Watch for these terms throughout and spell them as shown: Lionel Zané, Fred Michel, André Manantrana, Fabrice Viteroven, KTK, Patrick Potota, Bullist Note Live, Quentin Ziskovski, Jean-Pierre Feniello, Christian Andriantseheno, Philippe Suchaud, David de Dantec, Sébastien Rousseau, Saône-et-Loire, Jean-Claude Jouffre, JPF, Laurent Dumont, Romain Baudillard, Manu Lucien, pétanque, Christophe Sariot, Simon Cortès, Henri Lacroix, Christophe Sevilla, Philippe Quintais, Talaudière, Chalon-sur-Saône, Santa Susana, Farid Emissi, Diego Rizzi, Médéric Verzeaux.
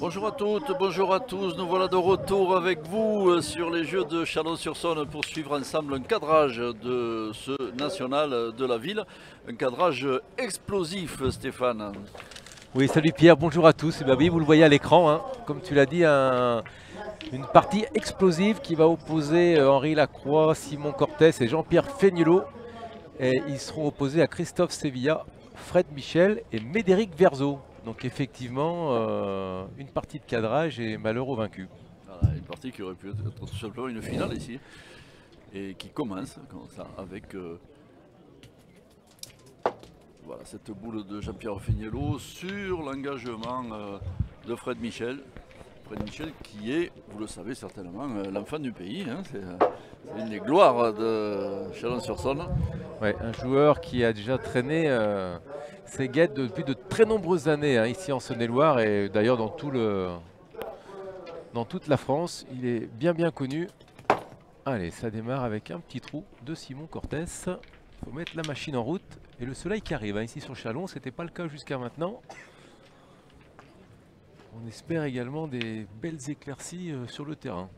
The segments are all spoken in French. Bonjour à toutes, bonjour à tous, nous voilà de retour avec vous sur les Jeux de Chalon-sur-Saône pour suivre ensemble un cadrage de ce national de la ville, un cadrage explosif, Stéphane. Oui, salut Pierre, bonjour à tous, et bien oui, vous le voyez à l'écran, hein, comme tu l'as dit, une partie explosive qui va opposer Henri Lacroix, Simon Cortès et Jean-Pierre Feniello, et ils seront opposés à Christophe Sevilla, Fred Michel et Médéric Verzeaux. Donc effectivement, une partie de cadrage et malheureux vaincu. Voilà, une partie qui aurait pu être tout simplement une finale ici. Et qui commence comme ça, avec voilà, cette boule de Jean-Pierre Feniello sur l'engagement de Fred Michel. Fred Michel qui est, vous le savez certainement, l'enfant du pays. Hein, c'est une des gloires de Chalon-sur-Saône. Ouais, un joueur qui a déjà traîné ses guettes depuis de très nombreuses années hein, ici en Saône-et-Loire et d'ailleurs dans toute la France. Il est bien connu. Allez, ça démarre avec un petit trou de Simon Cortès. Il faut mettre la machine en route et le soleil qui arrive. Hein, ici sur Chalon, ce n'était pas le cas jusqu'à maintenant. On espère également des belles éclaircies sur le terrain.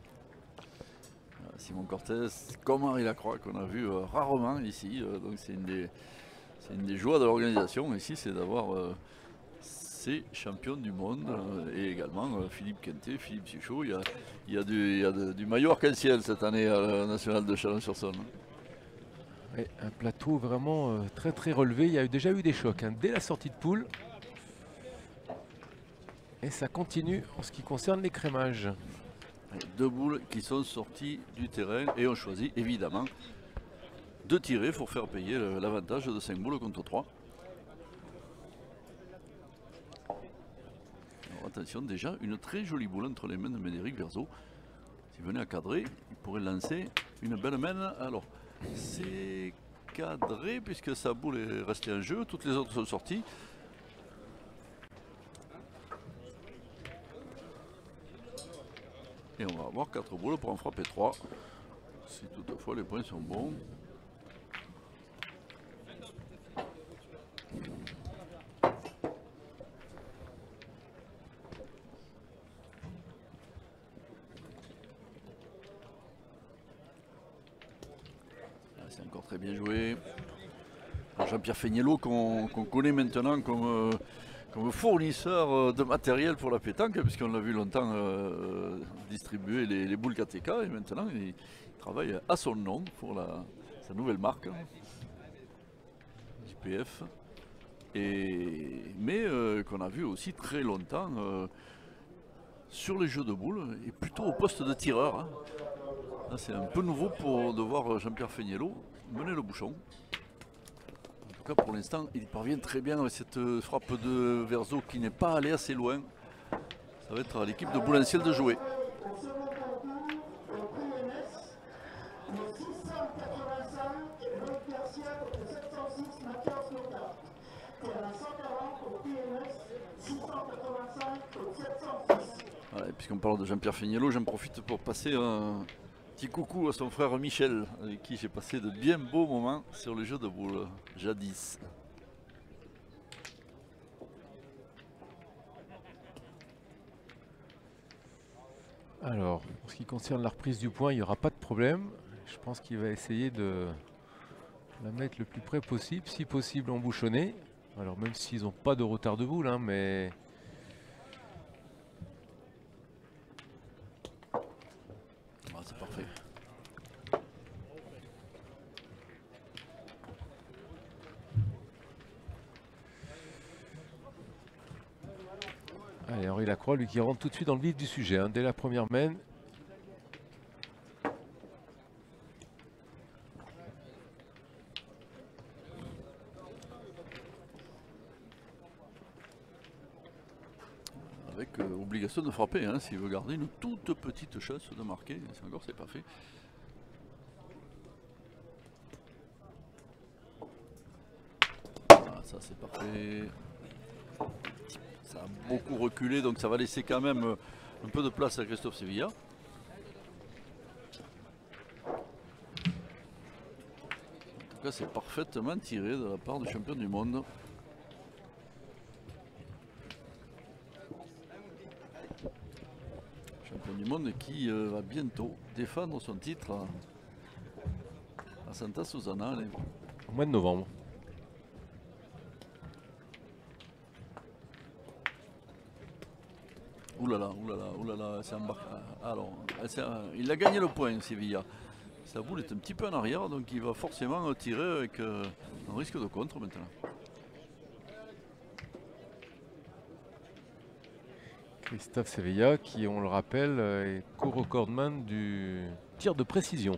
Simon Cortès, comme Henri Lacroix, qu'on a vu rarement ici. Donc c'est une des joies de l'organisation ici, c'est d'avoir ces champions du monde et également Philippe Quintais, Philippe Suchaud. Il y a du maillot arc-en-ciel cette année à la nationale de Chalon-sur-Saône. Un plateau vraiment très relevé. Il y a déjà eu des chocs hein, dès la sortie de poule. Et ça continue en ce qui concerne les crémages. Deux boules qui sont sorties du terrain et ont choisi évidemment de tirer pour faire payer l'avantage de 5 boules contre 3. Alors attention, déjà une très jolie boule entre les mains de Médéric Verzeaux. S'il venait à cadrer, il pourrait lancer une belle main. Alors c'est cadré puisque sa boule est restée en jeu, toutes les autres sont sorties. Et on va avoir 4 boules pour en frapper 3. Si toutefois les points sont bons. C'est encore très bien joué. Jean-Pierre Feniello qu'on connaît maintenant comme fournisseur de matériel pour la pétanque, puisqu'on l'a vu longtemps distribuer les boules KTK, et maintenant il travaille à son nom pour sa nouvelle marque, JPF, mais qu'on a vu aussi très longtemps sur les jeux de boules, et plutôt au poste de tireur. Hein. C'est un peu nouveau de voir Jean-Pierre Feniello mener le bouchon. En tout cas, pour l'instant, il parvient très bien avec cette frappe de Verzeaux qui n'est pas allée assez loin. Ça va être à l'équipe de Boulanciel de jouer. Voilà, puisqu'on parle de Jean-Pierre Feniello, j'en profite pour passer un petit coucou à son frère Michel, avec qui j'ai passé de bien beaux moments sur le jeu de boules, jadis. Alors, en ce qui concerne la reprise du point, il n'y aura pas de problème. Je pense qu'il va essayer de la mettre le plus près possible, si possible embouchonnée. Alors même s'ils n'ont pas de retard de boule, hein, mais... Allez, Henri Lacroix, lui qui rentre tout de suite dans le vif du sujet, hein, dès la première main. Avec obligation de frapper, hein, s'il veut garder une toute petite chance de marquer, si encore c'est pas fait. Voilà, ça c'est parfait. Ça a beaucoup reculé, donc ça va laisser quand même un peu de place à Christophe Sevilla. En tout cas, c'est parfaitement tiré de la part du champion du monde. champion du monde qui va bientôt défendre son titre à Santa Susana. Au mois de novembre. Oulala, c'est embarqué. Alors, il a gagné le point, Sevilla. Sa boule est un petit peu en arrière, donc il va forcément tirer avec un risque de contre maintenant. Christophe Sevilla, qui, on le rappelle, est co-recordman du tir de précision.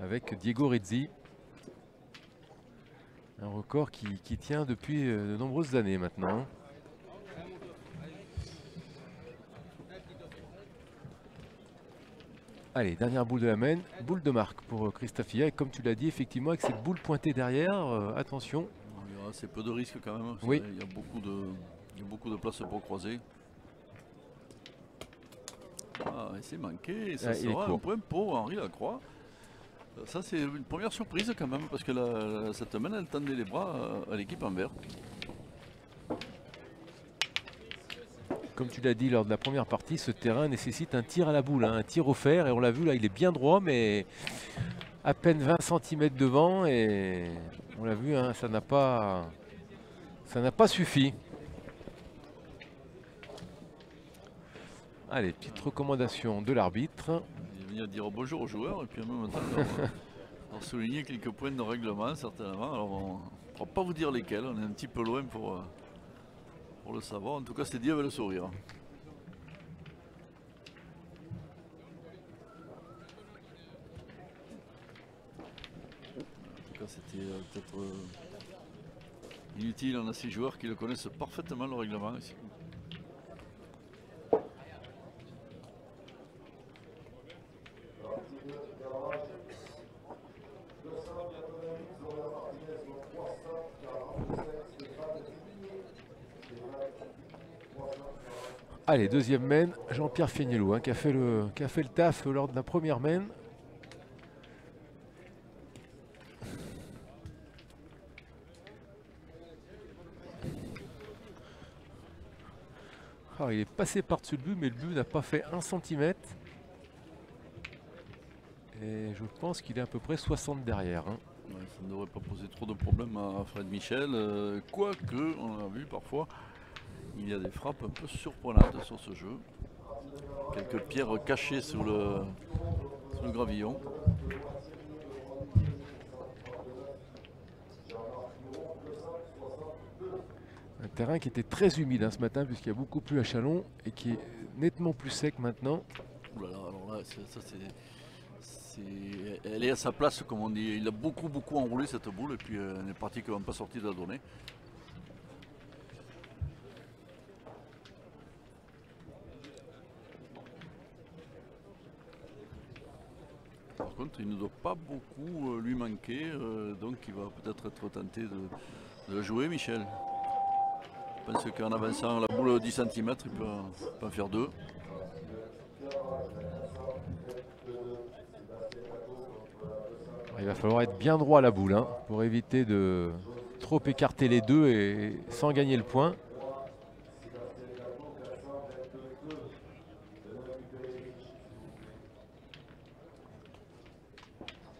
Avec Diego Rizzi. Un record qui tient depuis de nombreuses années maintenant. Allez, dernière boule de la main, boule de marque pour Christophe Sevilla. Et comme tu l'as dit, effectivement, avec cette boule pointée derrière, attention. Il y a assez peu de risques quand même. Oui. Il y a beaucoup de place pour croiser. Ah, et c'est manqué. Et ça sera un point pour Henri Lacroix. Ça, c'est une première surprise quand même, parce que cette main, elle tendait les bras à l'équipe en vert. Comme tu l'as dit lors de la première partie, ce terrain nécessite un tir à la boule, hein, un tir au fer. Et on l'a vu là, il est bien droit, mais à peine 20 cm devant. Et on l'a vu, hein, ça n'a pas suffi. Allez, petite recommandation de l'arbitre. Il est venu dire bonjour aux joueurs et puis en même temps, on souligner quelques points de règlement certainement. Alors on ne pourra pas vous dire lesquels, on est un petit peu loin pour le savoir, en tout cas c'est dit avec le sourire. En tout cas c'était peut-être inutile, on a ces joueurs qui le connaissent parfaitement le règlement ici. Allez, deuxième main, Jean-Pierre Feniello, hein, qui a fait le taf lors de la première main. Alors, il est passé par-dessus le but, mais le but n'a pas fait 1 cm. Et je pense qu'il est à peu près 60 derrière. Hein. Ouais, ça ne devrait pas poser trop de problèmes à Fred Michel, quoique, on l'a vu parfois. Il y a des frappes un peu surprenantes sur ce jeu. Quelques pierres cachées sous le gravillon. Un terrain qui était très humide hein, ce matin puisqu'il y a beaucoup plu à Chalon et qui est nettement plus sec maintenant. Ouh là là, alors là, ça elle est à sa place comme on dit. Il a beaucoup enroulé cette boule et puis elle n'est pratiquement pas sortie de la donnée. Par contre, il ne doit pas beaucoup lui manquer, donc il va peut-être être tenté de le jouer, Michel. Je pense qu'en avançant la boule 10 cm, il peut en faire 2. Il va falloir être bien droit à la boule, hein, pour éviter de trop écarter les deux et sans gagner le point.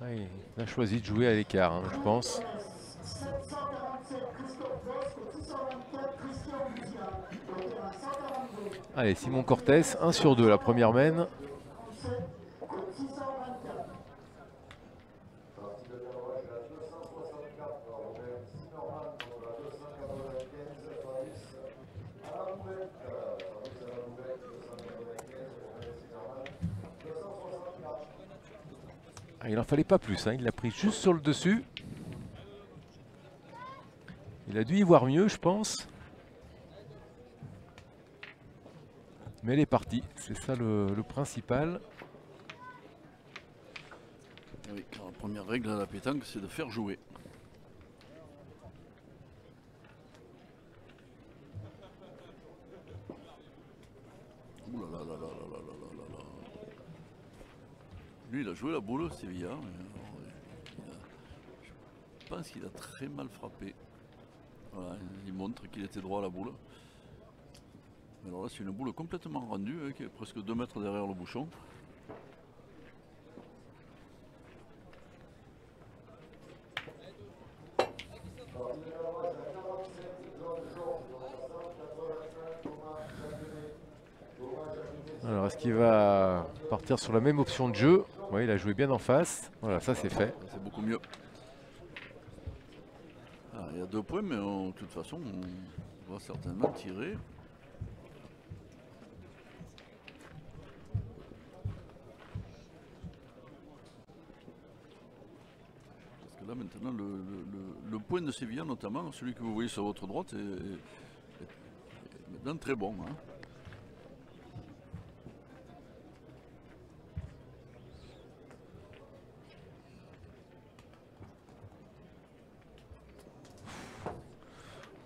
Oui, il a choisi de jouer à l'écart, hein, je pense. Allez, Simon Cortès, 1 sur 2, la première mène. Il n'en fallait pas plus, hein. Il l'a pris juste sur le dessus. Il a dû y voir mieux, je pense. Mais elle est partie, c'est ça le principal. Oui, la première règle à la pétanque, c'est de faire jouer. Ouh là là là là là là. Lui, il a joué la boule, Sevilla. Je pense qu'il a très mal frappé. Voilà, il montre qu'il était droit à la boule. Alors là, c'est une boule complètement rendue, hein, qui est presque 2 mètres derrière le bouchon. Alors, est-ce qu'il va partir sur la même option de jeu? Oui, il a joué bien en face. Voilà, ça c'est fait. C'est beaucoup mieux. Alors, il y a 2 points, mais de toute façon, on va certainement tirer. Parce que là, maintenant, le point de Sevilla, notamment, celui que vous voyez sur votre droite, est maintenant très bon. Hein.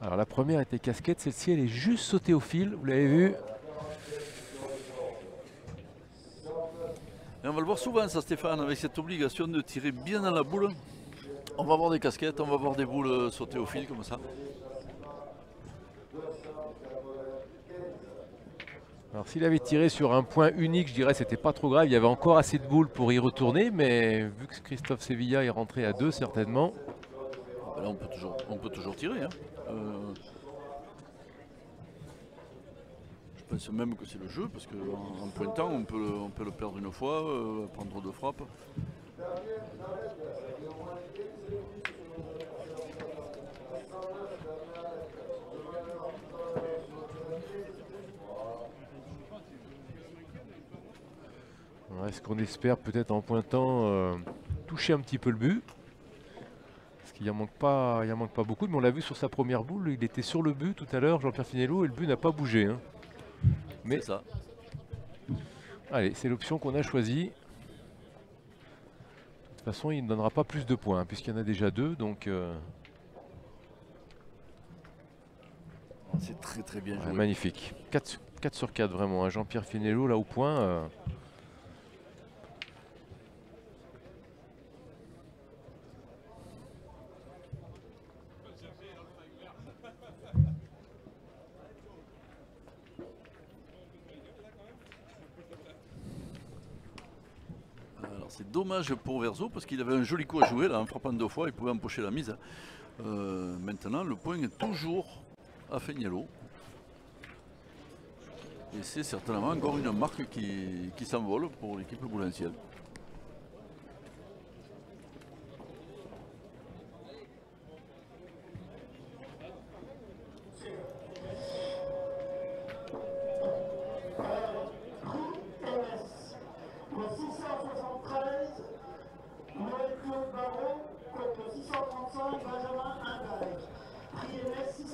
Alors la première était casquette, celle-ci elle est juste sautée au fil, vous l'avez vu. Et on va le voir souvent ça Stéphane, avec cette obligation de tirer bien dans la boule. On va voir des casquettes, on va voir des boules sautées au fil comme ça. Alors s'il avait tiré sur un point unique, je dirais c'était pas trop grave, il y avait encore assez de boules pour y retourner, mais vu que Christophe Sevilla est rentré à 2 certainement. Là, on peut toujours tirer. Hein. Je pense même que c'est le jeu, parce qu'en pointant, on peut le perdre une fois, prendre 2 frappes. Est-ce qu'on espère peut-être en pointant toucher un petit peu le but? Il n'en manque pas beaucoup, mais on l'a vu sur sa première boule, il était sur le but tout à l'heure, Jean-Pierre Feniello, et le but n'a pas bougé. Hein. Mais ça. Allez, c'est l'option qu'on a choisie. De toute façon, il ne donnera pas plus de points, hein, puisqu'il y en a déjà 2. Donc, c'est très très bien joué. Magnifique. 4 sur 4 vraiment, hein. Jean-Pierre Feniello là au point. C'est dommage pour Verzeaux parce qu'il avait un joli coup à jouer là, en frappant 2 fois, il pouvait empocher la mise. Maintenant, le point est toujours à Feniello. Et c'est certainement encore une marque qui s'envole pour l'équipe boulancienne.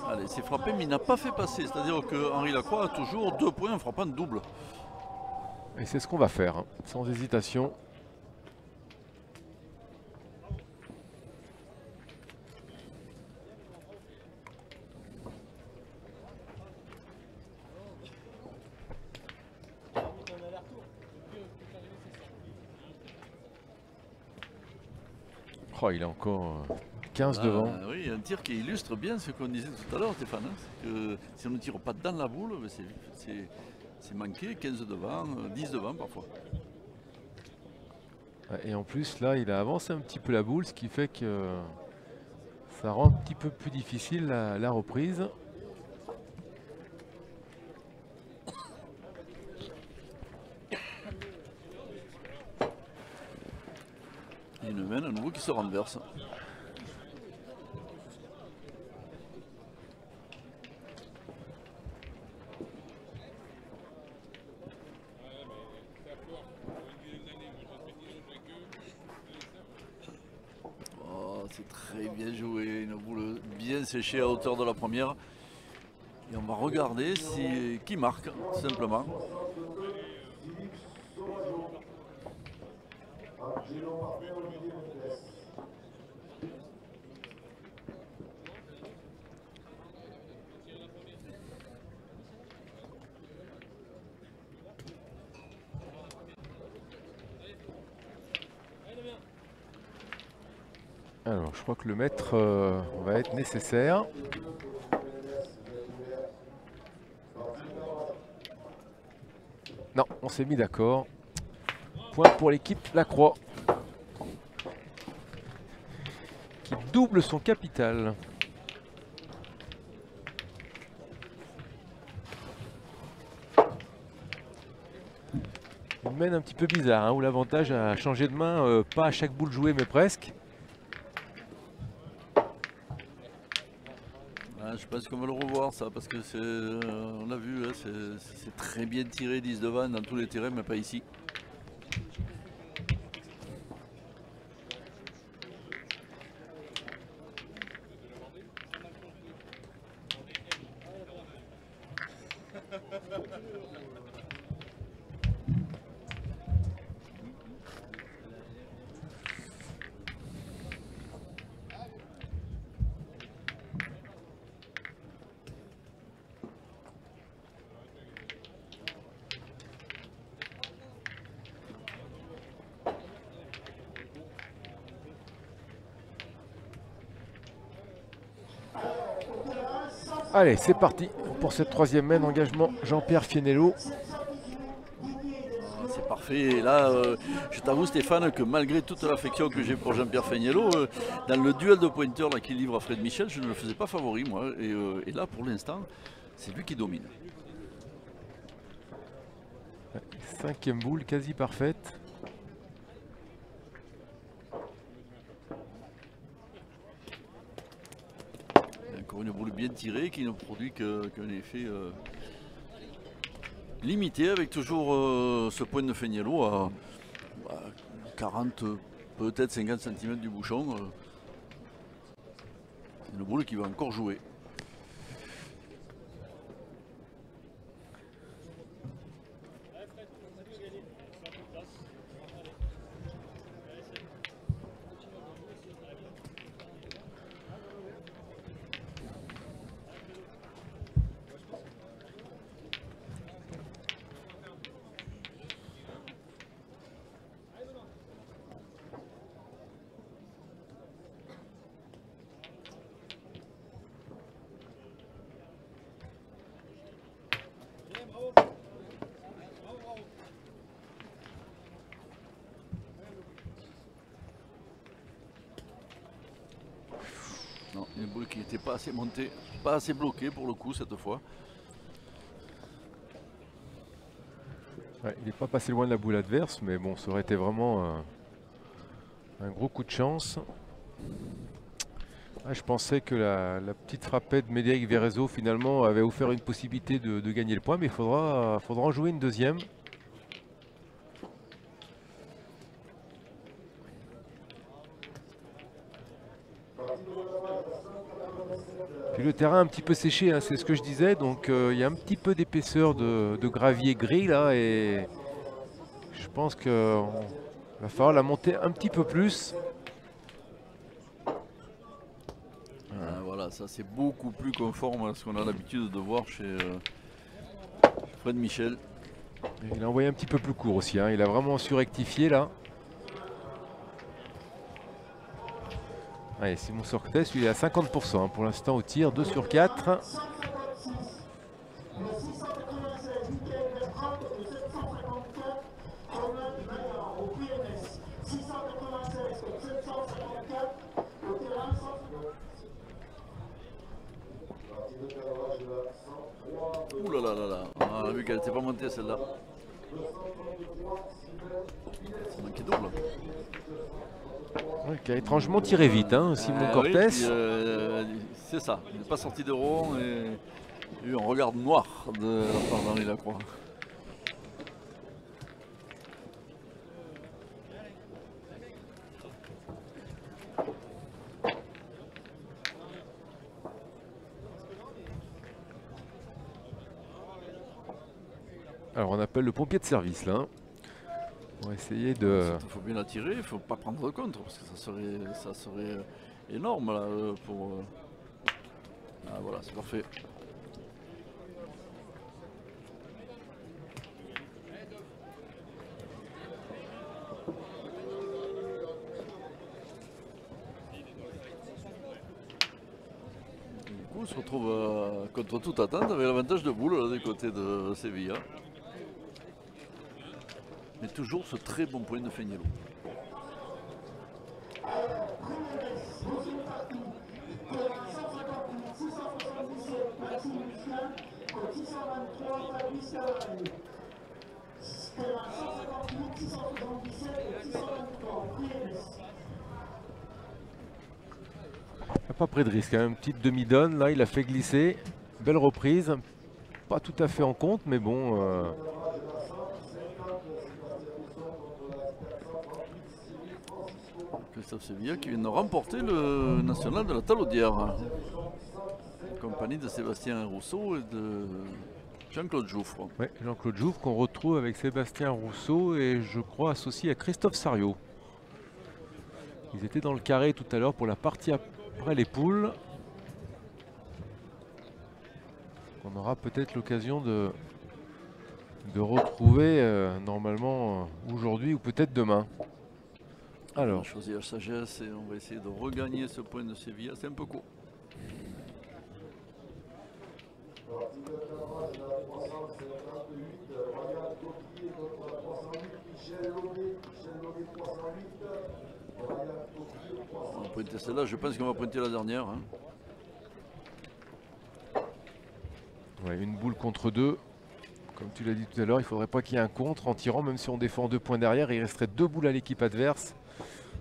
Allez, c'est frappé mais il n'a pas fait passer, c'est-à-dire que Henri Lacroix a toujours 2 points en frappant de double. Et c'est ce qu'on va faire, hein, sans hésitation. Oh, il est encore 15 devant. Oui, un tir qui illustre bien ce qu'on disait tout à l'heure, Stéphane. Hein, que si on ne tire pas dans la boule, c'est manqué. 15 devant, 10 devant parfois. Et en plus, là, il a avancé un petit peu la boule, ce qui fait que ça rend un petit peu plus difficile la reprise. Une main à nouveau qui se renverse. Oh, c'est très bien joué, une boule bien séchée à hauteur de la première. Et on va regarder qui marque, tout simplement. Alors, je crois que le maître va être nécessaire. Non, on s'est mis d'accord. Point pour l'équipe Lacroix, qui double son capital. Une mène un petit peu bizarre, hein, où l'avantage a changé de main, pas à chaque boule jouée, mais presque. Je pense qu'on va le revoir ça, parce que c'est, on l'a vu, hein, c'est très bien tiré 10 de vanne dans tous les terrains, mais pas ici. Allez, c'est parti pour cette troisième main. Engagement Jean-Pierre Feniello. C'est parfait. Et là, je t'avoue, Stéphane, que malgré toute l'affection que j'ai pour Jean-Pierre Feniello, dans le duel de pointeurs qu'il livre à Fred Michel, je ne le faisais pas favori, moi. Et là, pour l'instant, c'est lui qui domine. Cinquième boule, quasi parfaite. Une boule bien tirée qui ne produit qu'un effet limité, avec toujours ce point de Feniello à 40, peut-être 50 cm du bouchon. C'est une boule qui va encore jouer. Une boule qui n'était pas assez montée, pas assez bloquée pour le coup cette fois. Ouais, il n'est pas passé loin de la boule adverse, mais bon, ça aurait été vraiment un gros coup de chance. Ah, je pensais que la petite frappette de Médéric Verzeaux finalement avait offert une possibilité de gagner le point, mais il faudra en jouer une deuxième. Le terrain un petit peu séché, hein, c'est ce que je disais, donc il y a un petit peu d'épaisseur de gravier gris là, et je pense qu'il va falloir la monter un petit peu plus. Voilà, ça c'est beaucoup plus conforme à ce qu'on a l'habitude de voir chez Fred Michel. Et il a envoyé un petit peu plus court aussi, hein, il a vraiment surrectifié là. Allez, Simon Cortès, il est à 50% hein, pour l'instant au tir, 2 sur 4. Ouh là là là là, on a vu qu'elle n'était pas montée celle-là. C'est manqué double. Ouais, qui a étrangement tiré vite, hein, Simon Cortès. Oui, c'est ça, il n'est pas sorti de rond et il y a eu un regard noir de la part d'Henri Lacroix. Alors on appelle le pompier de service là. Hein. On va essayer de... Il faut bien la tirer, il ne faut pas prendre de contre, parce que ça serait énorme là pour... Ah voilà, c'est parfait. Et du coup, on se retrouve contre toute attente avec l'avantage de boule là, du côté de Séville. Hein. mais toujours ce très bon point de Feniello. Pas près de risque, hein. Une petite demi-donne, là il a fait glisser, belle reprise, pas tout à fait en compte mais bon. Christophe Sevilla qui vient de remporter le national de la Talaudière, en compagnie de Sébastien Rousseau et de Jean-Claude Jouffre. Oui, Jean-Claude Jouffre qu'on retrouve avec Sébastien Rousseau et je crois associé à Christophe Sariot. Ils étaient dans le carré tout à l'heure pour la partie après les poules. On aura peut-être l'occasion de retrouver normalement aujourd'hui ou peut-être demain. Alors, on va choisir la sagesse et on va essayer de regagner ce point de Sevilla. C'est un peu court. On va pointer celle-là, je pense qu'on va pointer la dernière. Hein. Ouais, une boule contre deux. Comme tu l'as dit tout à l'heure, il ne faudrait pas qu'il y ait un contre en tirant, même si on défend 2 points derrière, il resterait 2 boules à l'équipe adverse.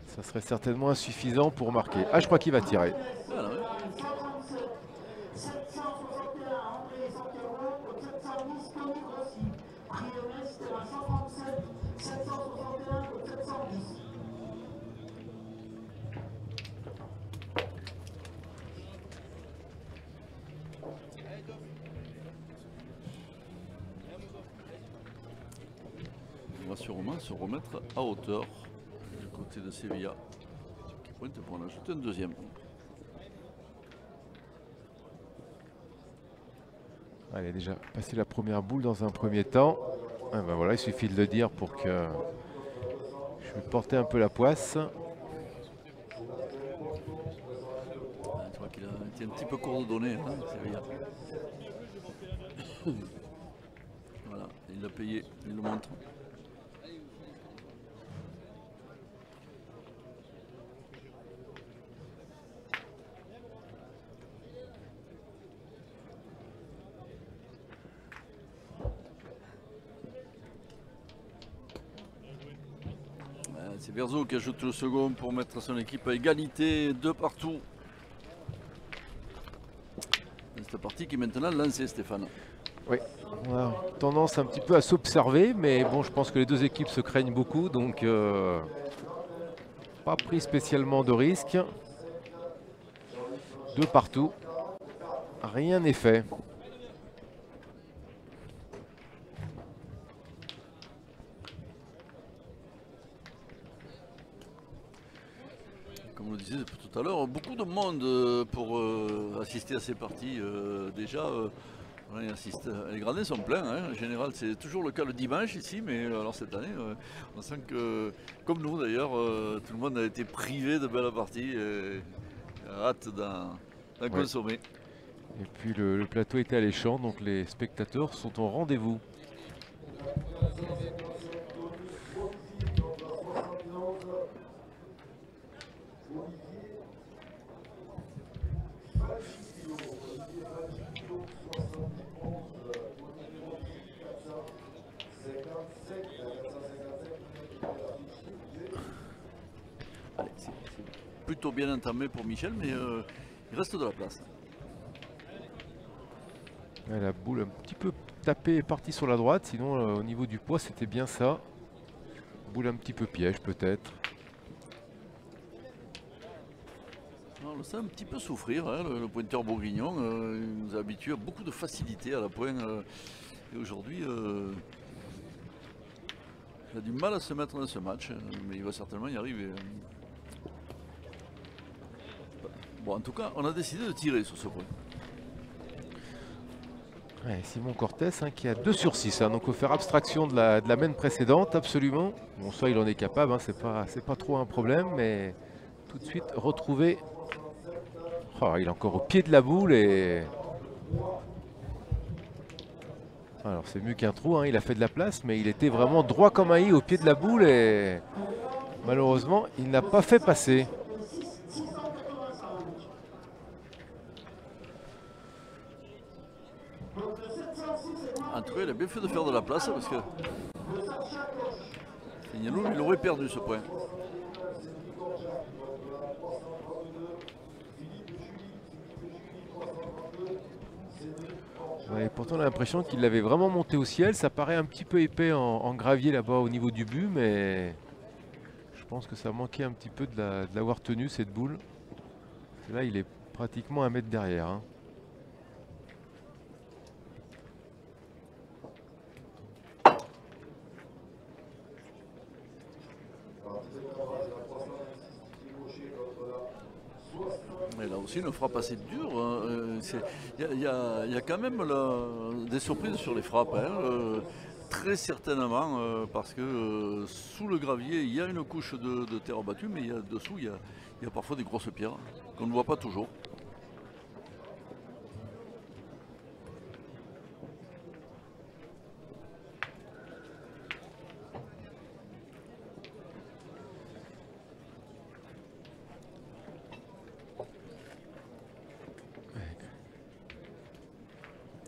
Ça serait certainement insuffisant pour marquer. Ah, je crois qu'il va tirer. Voilà, ouais. On va sûrement se remettre à hauteur du côté de Sevilla qui pointe pour en ajouter un deuxième. Elle a déjà passé la première boule dans un premier temps. Ah ben voilà, il suffit de le dire pour que je vais porter un peu la poisse. Je crois qu'il a été un petit peu coordonné, hein, Sevilla. Voilà, il l'a payé, il le montre. C'est Verzeaux qui ajoute le second pour mettre son équipe à égalité, 2 partout. C'est la partie qui est maintenant lancée, Stéphane. Oui, on a tendance un petit peu à s'observer, mais bon, je pense que les deux équipes se craignent beaucoup, donc pas pris spécialement de risque. 2 partout, rien n'est fait. Comme on le disait tout à l'heure, beaucoup de monde pour assister à ces parties. Déjà, on assiste. Les gradins sont pleins. Hein. En général, c'est toujours le cas le dimanche ici, mais alors cette année, on sent que, comme nous d'ailleurs, tout le monde a été privé de belles parties et a hâte d'en consommer. Et puis le plateau était alléchant, donc les spectateurs sont au rendez-vous. Plutôt bien entamé pour Michel, mais il reste de la place. La boule un petit peu tapée est partie sur la droite, sinon au niveau du poids c'était bien ça. Boule un petit peu piège peut-être. On le sait un petit peu souffrir, hein, le pointeur bourguignon, il nous habitue à beaucoup de facilité à la pointe. Et aujourd'hui, il a du mal à se mettre dans ce match, mais il va certainement y arriver. Bon, en tout cas, on a décidé de tirer sur ce point. Ouais, Simon Cortès hein, qui a 2 sur 6. Hein, donc, il faut faire abstraction de la main précédente, absolument. Bon, ça, il en est capable. Hein, c'est pas trop un problème, mais tout de suite, retrouver... Oh, il est encore au pied de la boule et... Alors c'est mieux qu'un trou, hein. Il a fait de la place, mais il était vraiment droit comme un i au pied de la boule et malheureusement il n'a pas fait passer. En tout cas, il a bien fait de faire de la place parce que Feniello, il aurait perdu ce point. Ouais, et pourtant, on a l'impression qu'il l'avait vraiment monté au ciel. Ça paraît un petit peu épais en gravier là-bas au niveau du but, mais je pense que ça manquait un petit peu de l'avoir tenu cette boule. Là, il est pratiquement un mètre derrière. Hein. Mais là aussi, une frappe assez dure. Il y a quand même des surprises sur les frappes. Hein, très certainement, parce que sous le gravier, il y a une couche de terre battue, mais dessous, il y a parfois des grosses pierres qu'on ne voit pas toujours.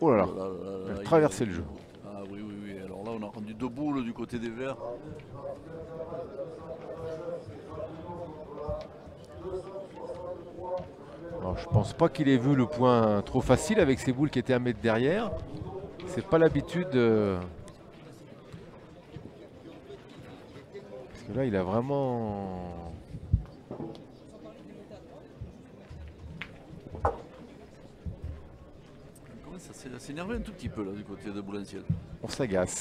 Oh là là, elle traversait le jeu. Ah oui, oui, oui. Alors là, on a rendu deux boules du côté des Verts. Alors, je pense pas qu'il ait vu le point trop facile avec ces boules qui étaient à mettre derrière. C'est pas l'habitude. Parce que là, il a vraiment... Ça s'est énervé un tout petit peu là du côté de Boulanciel. On s'agace.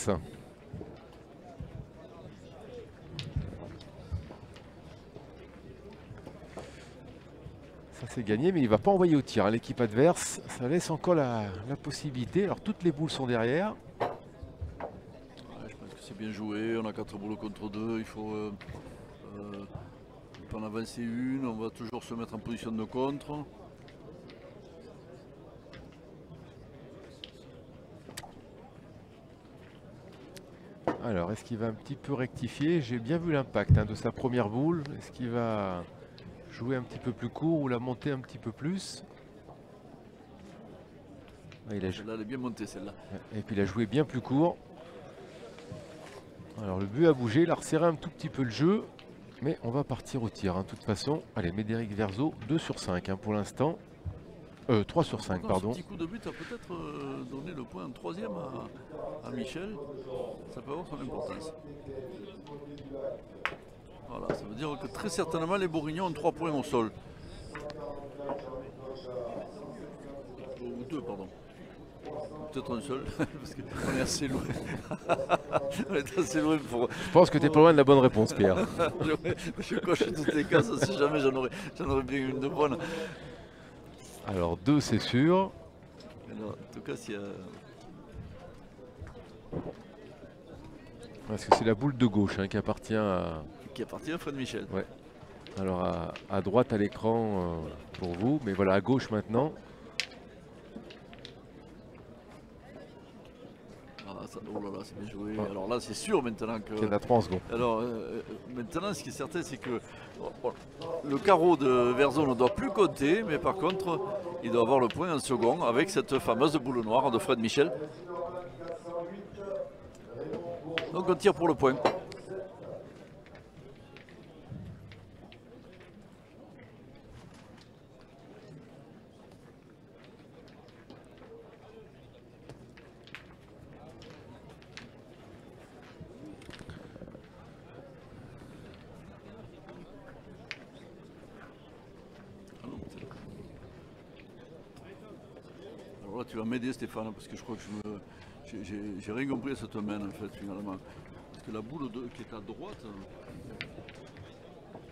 Ça c'est gagné, mais il ne va pas envoyer au tir. Hein. L'équipe adverse, ça laisse encore la possibilité. Alors toutes les boules sont derrière. Ouais, je pense que c'est bien joué. On a 4 boules contre 2. Il faut en avancer une. On va toujours se mettre en position de contre. Alors, est-ce qu'il va un petit peu rectifier? J'ai bien vu l'impact hein, de sa première boule. Est-ce qu'il va jouer un petit peu plus court ou la monter un petit peu plus? Ah, celle-là, elle est bien montée, celle-là. Et puis, il a joué bien plus court. Alors, le but a bougé. Il a resserré un tout petit peu le jeu. Mais on va partir au tir. Hein. De toute façon, allez, Médéric Verzeaux, 2 sur 5 hein, pour l'instant. 3 sur 5, pardon. Ce petit coup de but a peut-être donné le point en troisième à Michel. Ça peut avoir son importance. Voilà, ça veut dire que très certainement les Bourguignons ont 3 points au sol. Ou 2, pardon. Peut-être un seul, parce qu'on est assez loin. On est assez loin pour... Je pense que tu es pas loin de la bonne réponse, Pierre. Je coche toutes les cases, si jamais j'en aurais bien une de bonne. Alors 2 c'est sûr. Alors, en tout cas s'il y a... Parce que c'est la boule de gauche hein, qui appartient à... Qui appartient à Fred Michel. Ouais. Alors à droite à l'écran pour vous, mais voilà à gauche maintenant. Ah, ça, oh là là, c'est bien joué. Ah. Alors là, c'est sûr maintenant que. Il y en a 3 secondes. Alors maintenant, ce qui est certain, c'est que le carreau de Verzeaux ne doit plus compter, mais par contre, il doit avoir le point en second avec cette fameuse boule noire de Fred Michel. Donc on tire pour le point. Tu vas m'aider Stéphane, parce que je crois que j'ai rien compris à cette main en fait finalement. Parce que la boule qui est à droite...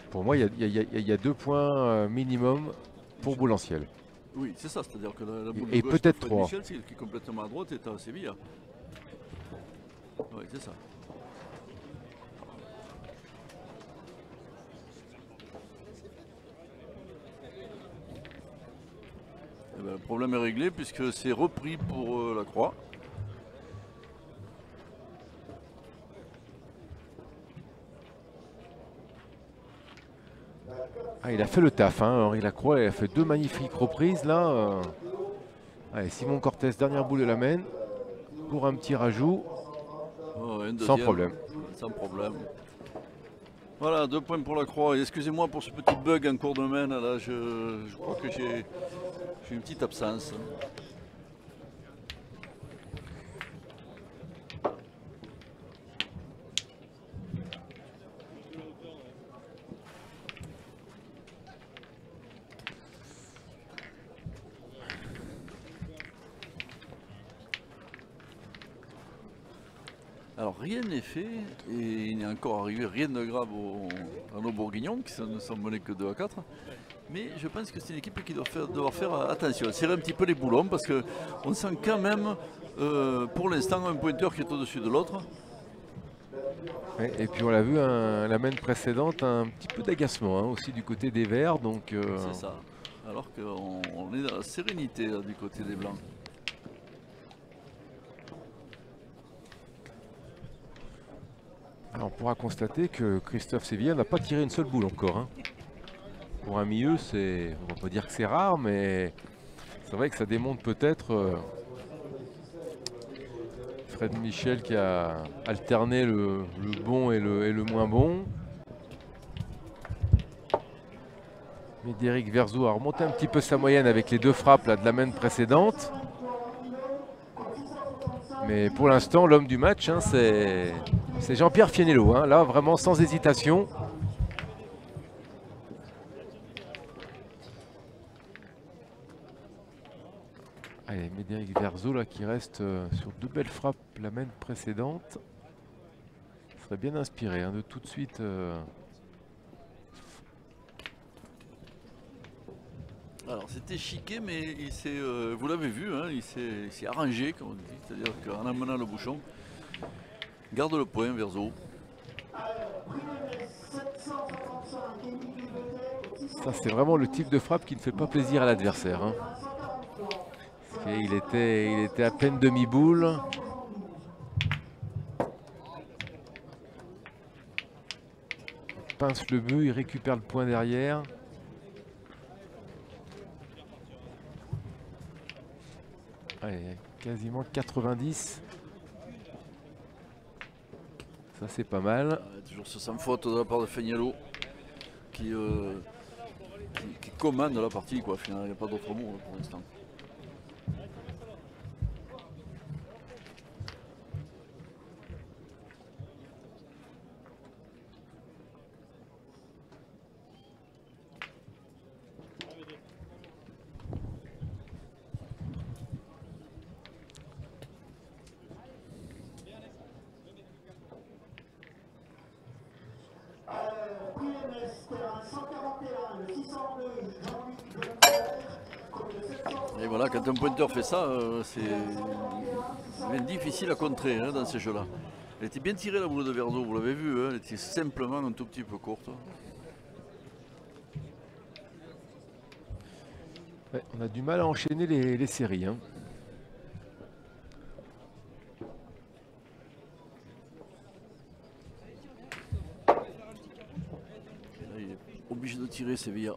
Pour moi, il y a 2 points minimum pour Boulanciel. Oui, c'est ça, c'est-à-dire que la boule de gauche de Fred Michel, qui est complètement à droite, est à Sevilla. Oui, c'est ça. Eh ben, le problème est réglé puisque c'est repris pour Lacroix. Ah, il a fait le taf, hein, Henri Lacroix, il a fait deux magnifiques reprises là. Allez, Simon Cortès, dernière boule de la main pour un petit rajout. Oh, sans problème. Sans problème. Voilà, 2 points pour Lacroix. Excusez-moi pour ce petit bug en cours de main. Là, je crois que j'ai une petite absence. Alors rien n'est fait et il n'est encore arrivé rien de grave à nos Bourguignons qui ne sont menés que 2 à 4. Mais je pense que c'est une équipe qui doit devoir faire attention, serrer un petit peu les boulons parce qu'on sent quand même pour l'instant un pointeur qui est au-dessus de l'autre. Et puis on l'a vu la main précédente, un petit peu d'agacement aussi du côté des Verts. C'est ça, alors qu'on est dans la sérénité là, du côté des Blancs. Alors on pourra constater que Christophe Sevilla n'a pas tiré une seule boule encore. Hein. Pour un milieu, on va pas dire que c'est rare, mais c'est vrai que ça démontre peut-être Fred Michel qui a alterné le bon et le moins bon. Médéric Verzeaux a remonté un petit peu sa moyenne avec les 2 frappes là, de la main précédente. Mais pour l'instant, l'homme du match, hein, c'est Jean-Pierre Feniello, hein, là vraiment sans hésitation. Allez, Médéric Verzeaux là qui reste sur 2 belles frappes la main précédente. Il serait bien inspiré de tout de suite. Alors c'était chiqué, mais il s'est, vous l'avez vu, hein, il s'est arrangé, comme on dit, c'est-à-dire qu'en amenant le bouchon. Garde le point, Verzeaux. Ça, c'est vraiment le type de frappe qui ne fait pas plaisir à l'adversaire. Hein. Il était à peine demi-boule. Il pince le but, il récupère le point derrière. Allez, quasiment 90. Ça c'est pas mal. Toujours ce sans faute de la part de Feniello qui commande la partie quoi. Finalement, il n'y a pas d'autre mot pour l'instant. Et voilà, quand un pointeur fait ça, c'est difficile à contrer hein, dans ces jeux-là. Elle était bien tirée la boule de Verzeaux, vous l'avez vu, hein, elle était simplement un tout petit peu courte. Ouais, on a du mal à enchaîner les séries. Hein. Obligé de tirer Sevilla.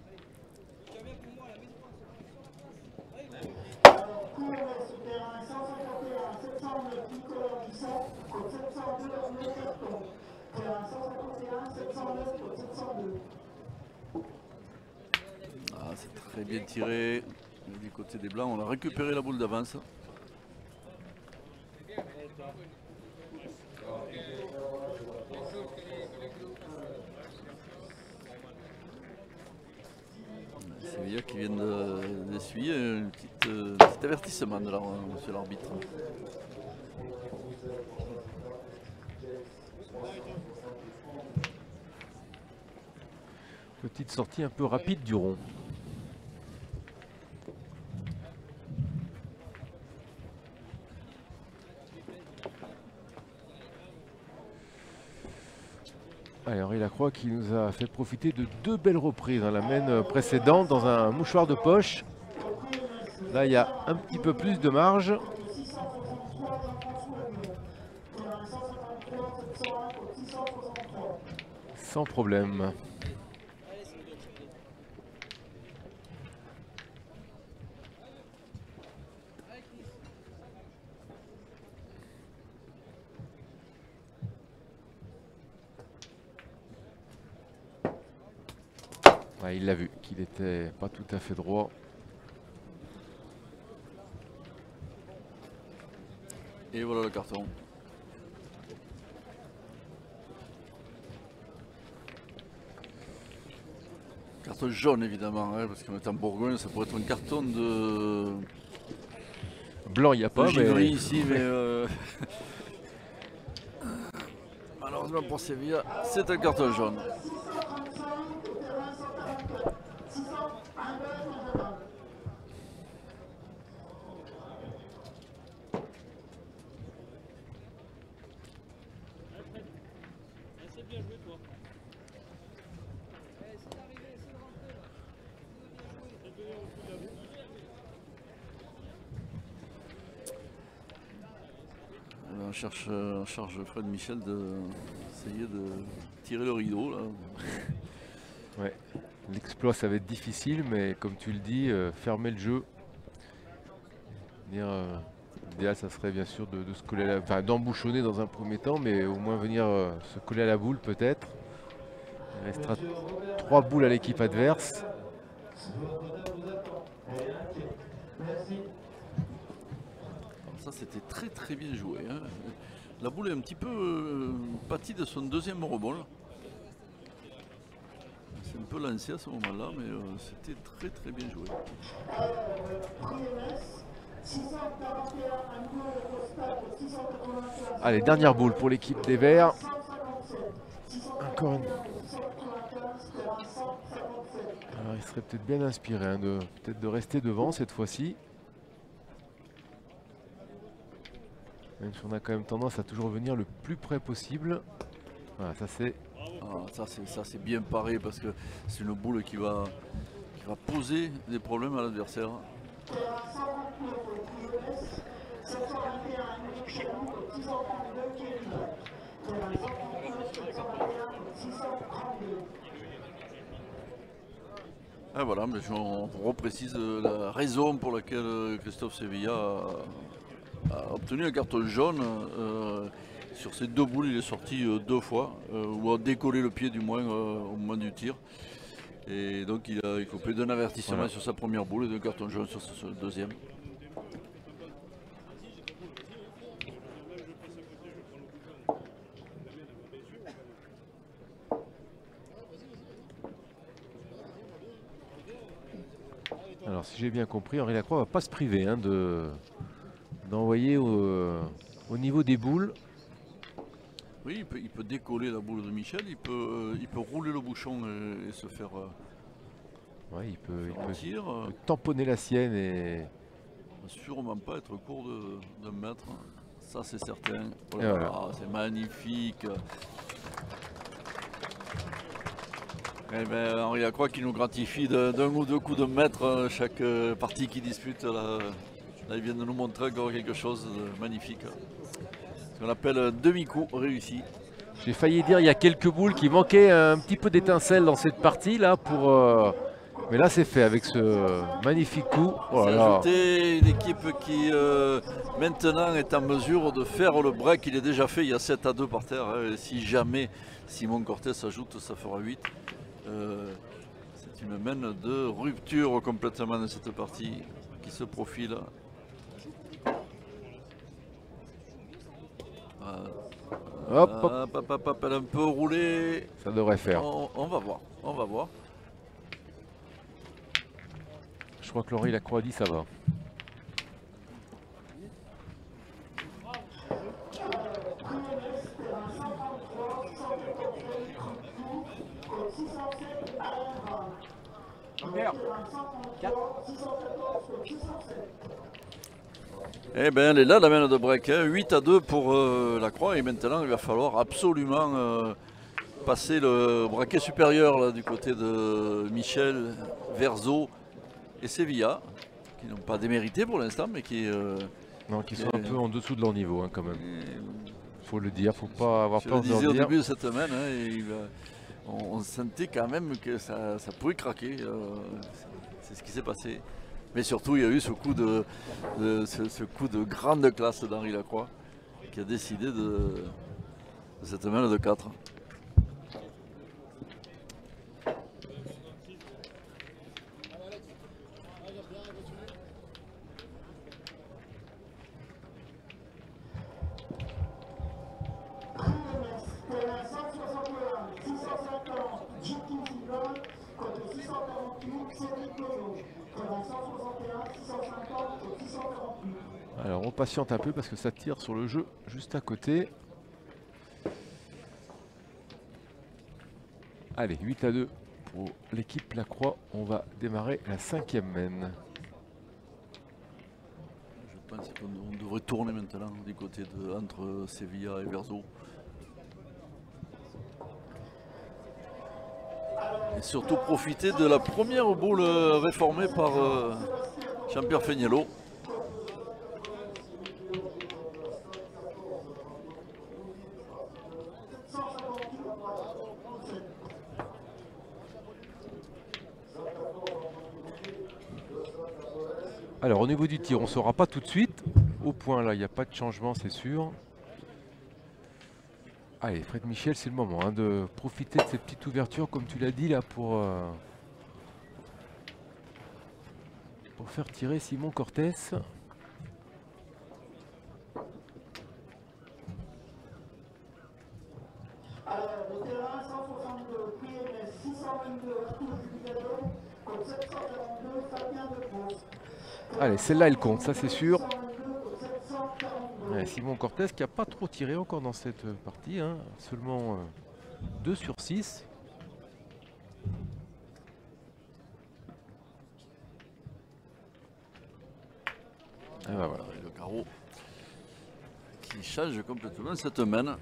Ah, c'est très bien tiré du côté des Blancs, on a récupéré la boule d'avance. Sevilla qui vient d'essuyer un petit avertissement de monsieur l'arbitre. Petite sortie un peu rapide du rond. Alors, Henri Lacroix qui nous a fait profiter de 2 belles reprises. La main précédente dans un mouchoir de poche. Là, il y a un petit peu plus de marge. Sans problème. Ah, il l'a vu, qu'il n'était pas tout à fait droit. Et voilà le carton. Carton jaune évidemment, hein, parce qu'on est en Bourgogne, ça pourrait être un carton de... Blanc, il n'y a pas, mais... ici, mais... Malheureusement pour Sevilla, c'est un carton jaune. On charge Fred Michel d'essayer de tirer le rideau là. Ouais, l'exploit ça va être difficile, mais comme tu le dis, fermer le jeu. L'idéal ça serait bien sûr de se coller à la, enfin d'embouchonner dans un premier temps, mais au moins venir se coller à la boule peut-être. Il restera 3 boules à l'équipe adverse. Ça c'était très très bien joué, hein. La boule est un petit peu pâtie de son deuxième rebond. C'est un peu lancé à ce moment là, mais c'était très très bien joué. Allez, dernière boule pour l'équipe des Verts. Encore une. Alors, il serait peut-être bien inspiré, hein, peut-être de rester devant cette fois-ci. Même si on a quand même tendance à toujours venir le plus près possible. Voilà, ça c'est... Ah, ça c'est bien paré parce que c'est une boule qui va poser des problèmes à l'adversaire. Ah voilà, mais on reprécise la raison pour laquelle Christophe Sevilla a obtenu un carton jaune. Sur ces 2 boules, il est sorti 2 fois, ou a décollé le pied du moins au moment du tir. Et donc il a coupé d'un avertissement, voilà, sur sa première boule et d'un carton jaune sur sa deuxième. Alors si j'ai bien compris, Henri Lacroix ne va pas se priver, hein, d'envoyer au niveau des boules. Oui, il peut décoller la boule de Michel, il peut rouler le bouchon et se faire ouais, il peut tamponner la sienne et... Sûrement pas être court de mètre, ça c'est certain. Oh là, voilà. Ah, c'est magnifique. Eh ben, Henri Lacroix qui nous gratifie d'un ou 2 coups de mètre chaque partie qui dispute. Là, il vient de nous montrer encore quelque chose de magnifique. Ce qu'on appelle demi-coup réussi. J'ai failli dire il y a quelques boules qui manquaient un petit peu d'étincelle dans cette partie là pour. Mais là c'est fait avec ce magnifique coup. Oh là là. Ajouté une équipe qui maintenant est en mesure de faire le break. Il est déjà fait, il y a 7 à 2 par terre. Hein. Si jamais Simon Cortès ajoute, ça fera 8. C'est une mène de rupture complètement de cette partie qui se profile. Hop, hop. Hop, elle a un peu roulé. Ça devrait faire. On va voir, on va voir. Je crois que Henri Lacroix dit ça va. Eh bien, elle est là, la mène de break, hein. 8 à 2 pour Lacroix, et maintenant il va falloir absolument passer le braquet supérieur là, du côté de Michel, Verzeaux et Sevilla, qui n'ont pas démérité pour l'instant, mais qui... non, qui sont un peu en dessous de leur niveau, hein, quand même. Faut le dire, faut pas avoir peur de leur dire. Au début de cette semaine, hein, on sentait quand même que ça pouvait craquer, c'est ce qui s'est passé. Mais surtout, il y a eu ce coup ce coup de grande classe d'Henri Lacroix qui a décidé de cette main de 4. Alors on patiente un peu parce que ça tire sur le jeu juste à côté. Allez, 8 à 2 pour l'équipe Lacroix. On va démarrer la cinquième mène. Je pense qu'on devrait tourner maintenant du côté de, entre Sevilla et Verzeaux. Et surtout profiter de la première boule réformée par Jean-Pierre Feniello. Alors au niveau du tir, on ne saura pas tout de suite. Au point là, il n'y a pas de changement, c'est sûr. Allez, Fred Michel, c'est le moment hein, de profiter de cette petite ouverture, comme tu l'as dit là, pour faire tirer Simon Cortès. Allez, celle-là, elle compte, ça c'est sûr. Ouais, Simon Cortès qui n'a pas trop tiré encore dans cette partie, hein. Seulement 2 sur 6. Et ben voilà. Et le carreau qui change complètement cette mène.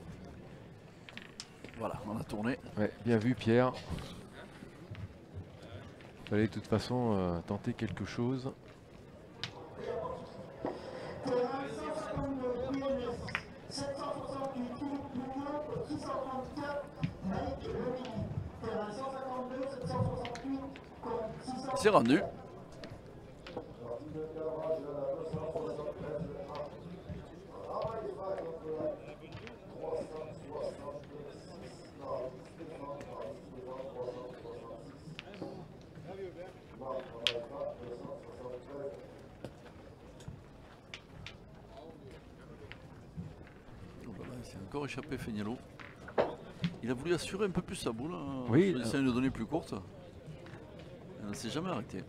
Voilà, on a tourné. Ouais, bien vu Pierre. Il fallait de toute façon tenter quelque chose. C'est rendu. C'est encore échappé Feniello. Il a voulu assurer un peu plus sa boule. Oui. Il essaie de donner plus courte. Elle ne s'est jamais arrêtée.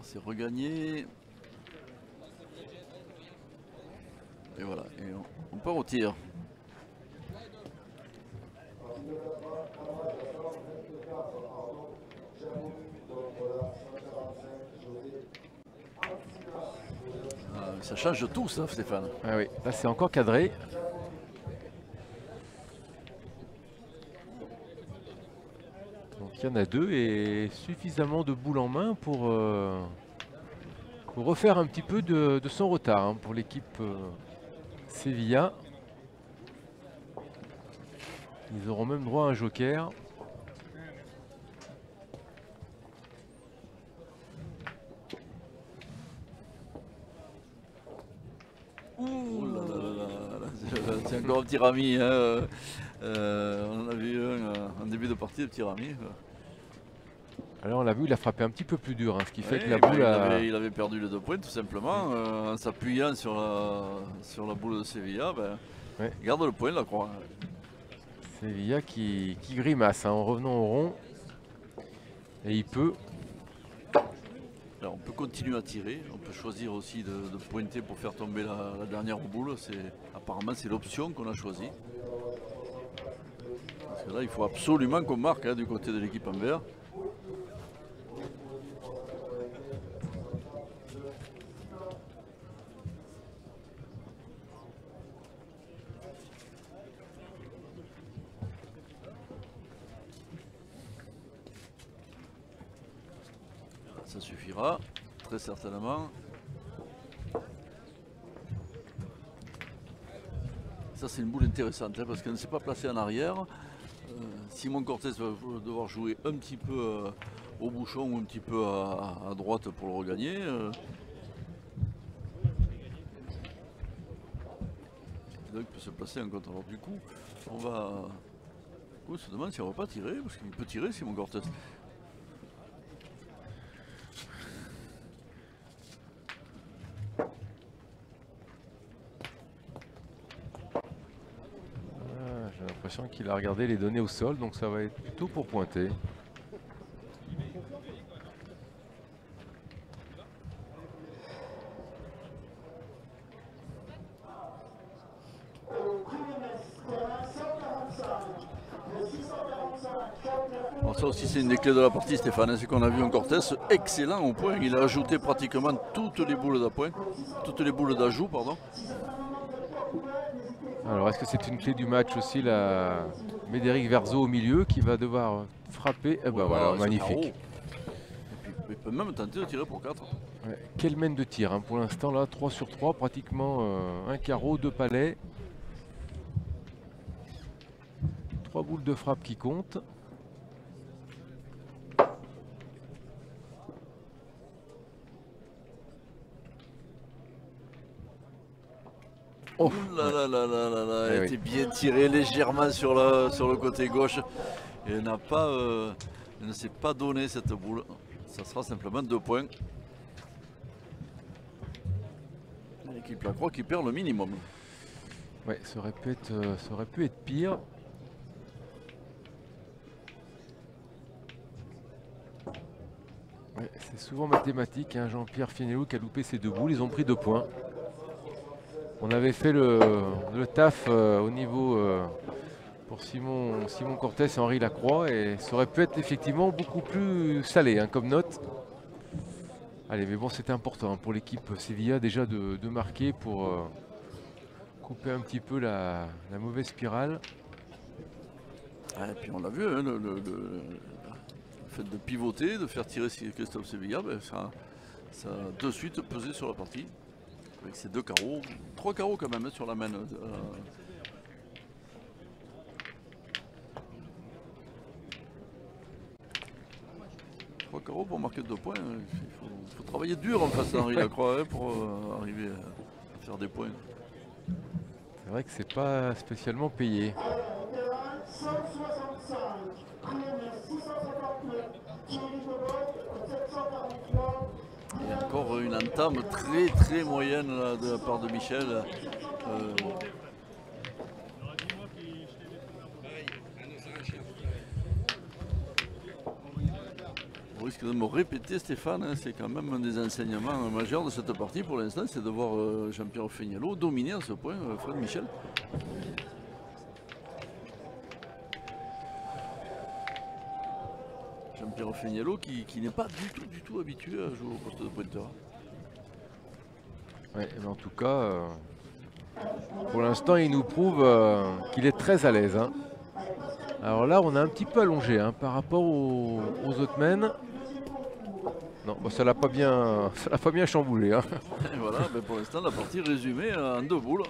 C'est regagné. Et voilà, et on part au tir. Ah, ça change tout ça Stéphane. Ah oui, là c'est encore cadré. Il y en a deux et suffisamment de boules en main pour refaire un petit peu de son retard hein, pour l'équipe Sevilla. Ils auront même droit à un joker. Ouh là là là là, c'est encore un petit rami. Hein. On en a vu un début de partie de petit rami. Alors on l'a vu, il a frappé un petit peu plus dur, hein, ce qui fait que la boule il avait perdu les 2 points tout simplement, en s'appuyant sur la boule de Sevilla, ben, ouais. Garde le point Lacroix. Sevilla qui grimace hein, en revenant au rond, et il peut. Alors on peut continuer à tirer, on peut choisir aussi de pointer pour faire tomber la dernière boule, apparemment c'est l'option qu'on a choisie. Parce que là il faut absolument qu'on marque hein, du côté de l'équipe en vert. Ça suffira, très certainement. Ça, c'est une boule intéressante, hein, parce qu'elle ne s'est pas placée en arrière. Simon Cortès va devoir jouer un petit peu au bouchon ou un petit peu à droite pour le regagner. Donc, il peut se placer en contre. Alors du coup, on va... On se demande si on ne va pas tirer, parce qu'il peut tirer Simon Cortès. Qu'il a regardé les données au sol, donc ça va être plutôt pour pointer. Alors ça aussi c'est une des clés de la partie, Stéphane, c'est qu'on a vu en Cortès, excellent au point, il a ajouté pratiquement toutes les boules d'appoint, toutes les boules d'ajout, pardon. Alors est-ce que c'est une clé du match aussi, la Médéric Verzeaux au milieu qui va devoir frapper, eh ben oh, voilà, magnifique. Et puis, il peut même tenter de tirer pour 4. Ouais, quelle mène de tir, hein, pour l'instant là, 3 sur 3, pratiquement un carreau, 2 palets. 3 boules de frappe qui comptent. Oh là là là là là là, elle était bien tirée légèrement sur le côté gauche. Et elle n'a pas, elle ne s'est pas donné cette boule. Ça sera simplement 2 points. L'équipe Lacroix qui perd le minimum. Oui, ça aurait pu être pire. Ouais, c'est souvent mathématique, hein, Jean-Pierre Feniello qui a loupé ses 2 boules, ils ont pris 2 points. On avait fait le taf au niveau pour Simon Cortès et Henri Lacroix, et ça aurait pu être effectivement beaucoup plus salé, hein, comme note. Allez, mais bon, c'était important, hein, pour l'équipe Sevilla déjà de marquer pour couper un petit peu la mauvaise spirale. Ah, et puis on l'a vu, hein, le fait de pivoter, de faire tirer Christophe Sevilla, ben, ça a de suite pesé sur la partie. Avec ces 2 carreaux, 3 carreaux quand même sur la main. Trois carreaux pour marquer 2 points. Il faut travailler dur en face d'Henri Lacroix pour arriver à faire des points. C'est vrai que c'est pas spécialement payé. Encore une entame très moyenne là, de la part de Michel. On risque de me répéter, Stéphane, hein, c'est quand même un des enseignements majeurs de cette partie pour l'instant, c'est de voir Jean-Pierre Feniello dominer à ce point Fred Michel. Jean-Pierre Feniello qui n'est pas du tout habitué à jouer au poste de pointeur. Ouais, mais en tout cas, pour l'instant, il nous prouve qu'il est très à l'aise, hein. Alors là, on a un petit peu allongé, hein, par rapport aux autres mènes. Non, bah, ça ne l'a pas bien chamboulé, hein. Et voilà, ben pour l'instant, la partie résumée en 2 boules.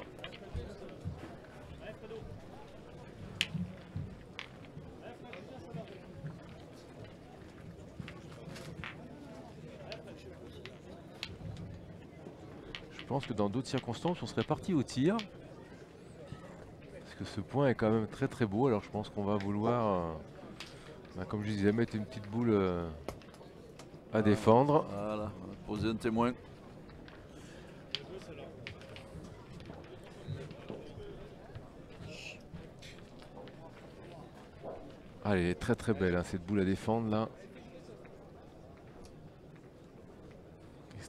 Je pense que dans d'autres circonstances, on serait parti au tir. Parce que ce point est quand même très beau. Alors je pense qu'on va vouloir, bah, comme je disais, mettre une petite boule à défendre. Voilà, on va poser un témoin. Allez, elle est très belle, hein, cette boule à défendre là.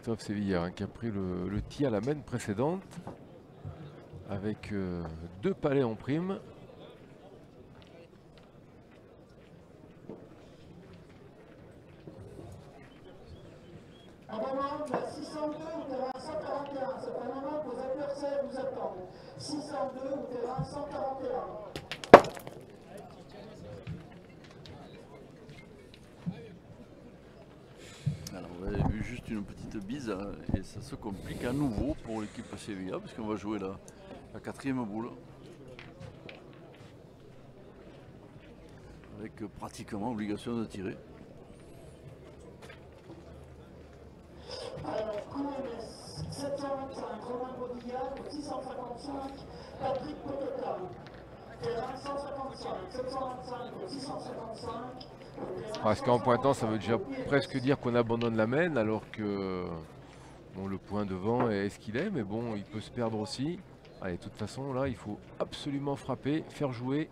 Christophe Sevilla, hein, qui a pris le tir à la mène précédente avec 2 palets en prime. Ça se complique à nouveau pour l'équipe Sevilla parce qu'on va jouer la 4e boule. avec pratiquement obligation de tirer. Alors, courant de 725, Romain Baudillard, 655, Patrick Potota. Terrain 155, 725, 655. Parce qu'en pointant, ça veut déjà presque dire qu'on abandonne la mène, alors que bon, le point devant est ce qu'il est, mais bon, il peut se perdre aussi. Allez, de toute façon, là, il faut absolument frapper, faire jouer.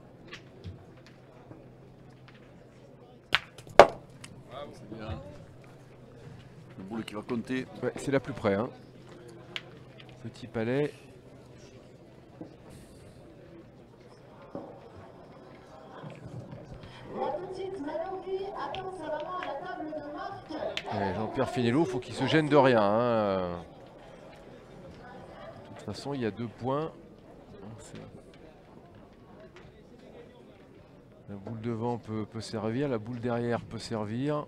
C'est bien. Le boule qui va compter. Ouais, c'est la plus près. Hein. Petit palais. Jean-Pierre Feniello, il faut qu'il se gêne de rien. Hein. De toute façon, il y a 2 points. La boule devant peut servir, la boule derrière peut servir.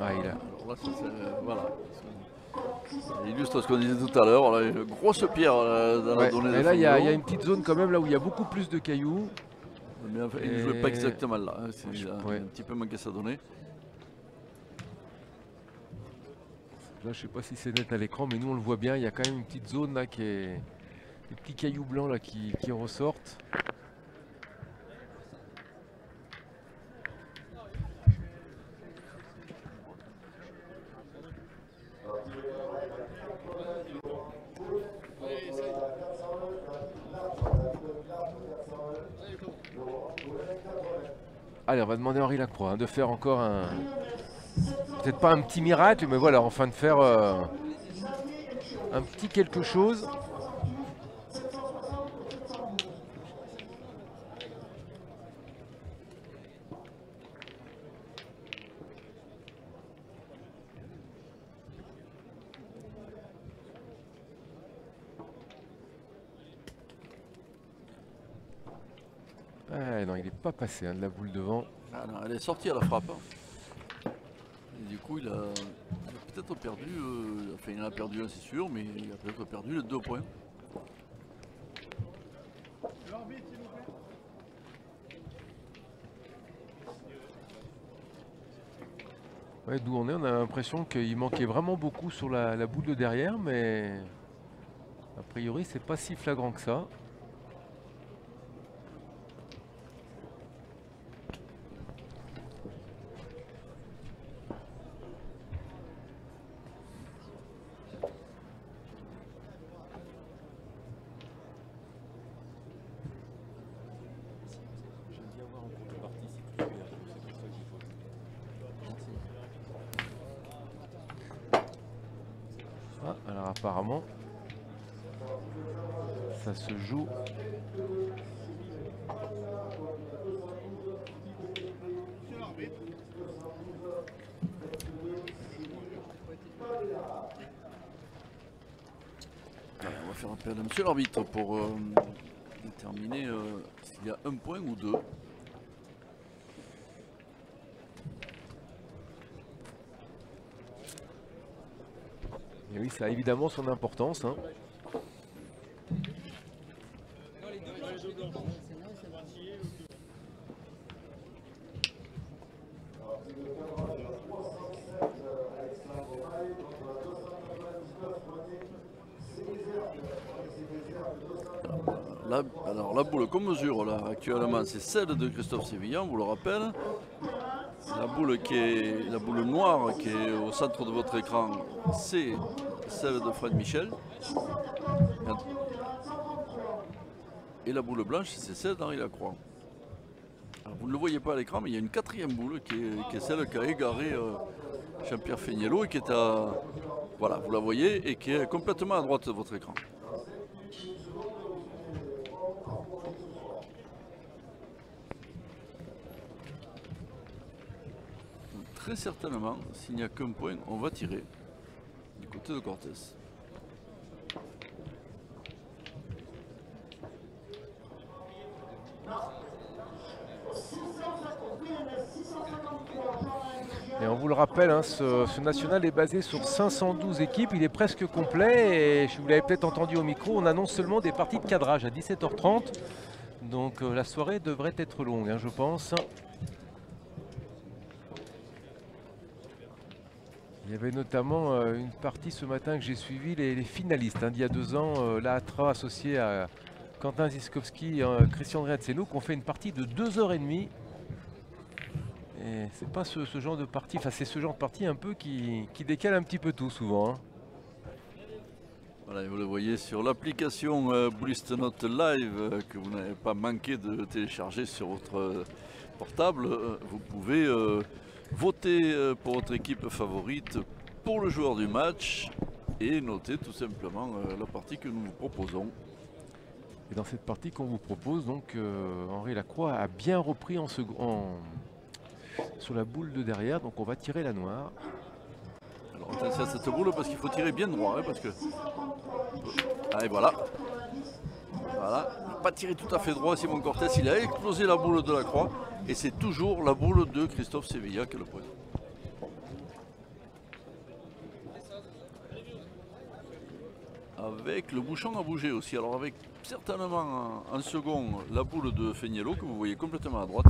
Ah, il a... Alors là, voilà. Il illustre ce qu'on disait tout à l'heure. Une grosse pierre dans la donnée. Mais là, il y a une petite zone quand même là où il y a beaucoup plus de cailloux. Mais en fait, il ne jouait pas exactement là. Hein. Il a un petit peu manqué sa donnée. Là, je ne sais pas si c'est net à l'écran, mais nous on le voit bien. Il y a quand même une petite zone là qui est. Des petits cailloux blancs là qui ressortent. Allez, on va demander à Henri Lacroix de faire encore un... Peut-être pas un petit miracle, mais voilà, enfin de faire un petit quelque chose. Ah non, il n'est pas passé hein, de la boule devant. Ah non, elle est sortie à la frappe. Hein. Et du coup, il a peut-être perdu. Enfin, il en a perdu un, c'est sûr, mais il a peut-être perdu les 2 points. Ouais, d'où on est, on a l'impression qu'il manquait vraiment beaucoup sur la boule de derrière, mais a priori, c'est pas si flagrant que ça. Apparemment, ça se joue. Allez, on va faire appel à monsieur l'arbitre pour déterminer s'il y a 1 point ou 2. Et oui, ça a évidemment son importance. Hein. Alors la boule qu'on mesure là actuellement, c'est celle de Christophe Sevilla, on vous le rappelle. La boule noire qui est au centre de votre écran, c'est celle de Fred Michel. Et la boule blanche, c'est celle d'Henri Lacroix. Alors, vous ne le voyez pas à l'écran, mais il y a une 4e boule qui est celle qu'a égaré Jean-Pierre Feniello et qui est à... Voilà, vous la voyez, et qui est complètement à droite de votre écran. Très certainement, s'il n'y a qu'un point, on va tirer du côté de Cortès. Et on vous le rappelle, hein, ce national est basé sur 512 équipes, il est presque complet et je vous l'avais peut-être entendu au micro, on annonce seulement des parties de cadrage à 17h30. Donc la soirée devrait être longue, hein, je pense. Il y avait notamment une partie ce matin que j'ai suivie, les finalistes d'il y a 2 ans, l'ATRA associé à Quentin Ziskovski et Christian Andriantseheno, qui ont fait une partie de 2h30. Et c'est pas ce genre de partie, enfin c'est ce genre de partie un peu qui décale un petit peu tout souvent. Hein. Voilà, vous le voyez sur l'application Bullist Note Live que vous n'avez pas manqué de télécharger sur votre portable. Vous pouvez voter pour votre équipe favorite, pour le joueur du match et noter tout simplement la partie que nous vous proposons. Et dans cette partie qu'on vous propose, donc Henri Lacroix a bien repris sur la boule de derrière, donc on va tirer la noire. Alors attention à cette boule parce qu'il faut tirer bien droit, hein, parce que... Allez, voilà. Voilà, pas tiré tout à fait droit Simon Cortès, il a explosé la boule de Lacroix et c'est toujours la boule de Christophe Sevilla qui a le point. Avec le bouchon à bouger aussi, alors avec certainement en second la boule de Feniello que vous voyez complètement à droite.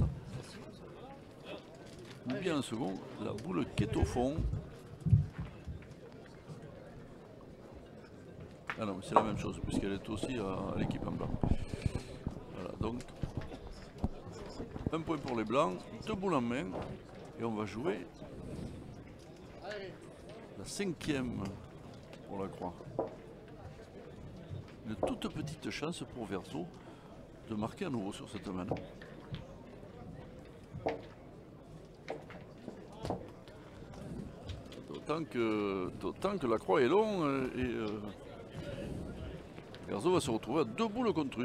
Ou bien en second la boule qui est au fond. Ah non, c'est la même chose, puisqu'elle est aussi à l'équipe en blanc. Voilà, donc, un point pour les blancs, 2 boules en main, et on va jouer la 5e pour Lacroix. Une toute petite chance pour Verzeaux de marquer à nouveau sur cette main. D'autant que Lacroix est long et... Verzeaux va se retrouver à 2 boules contre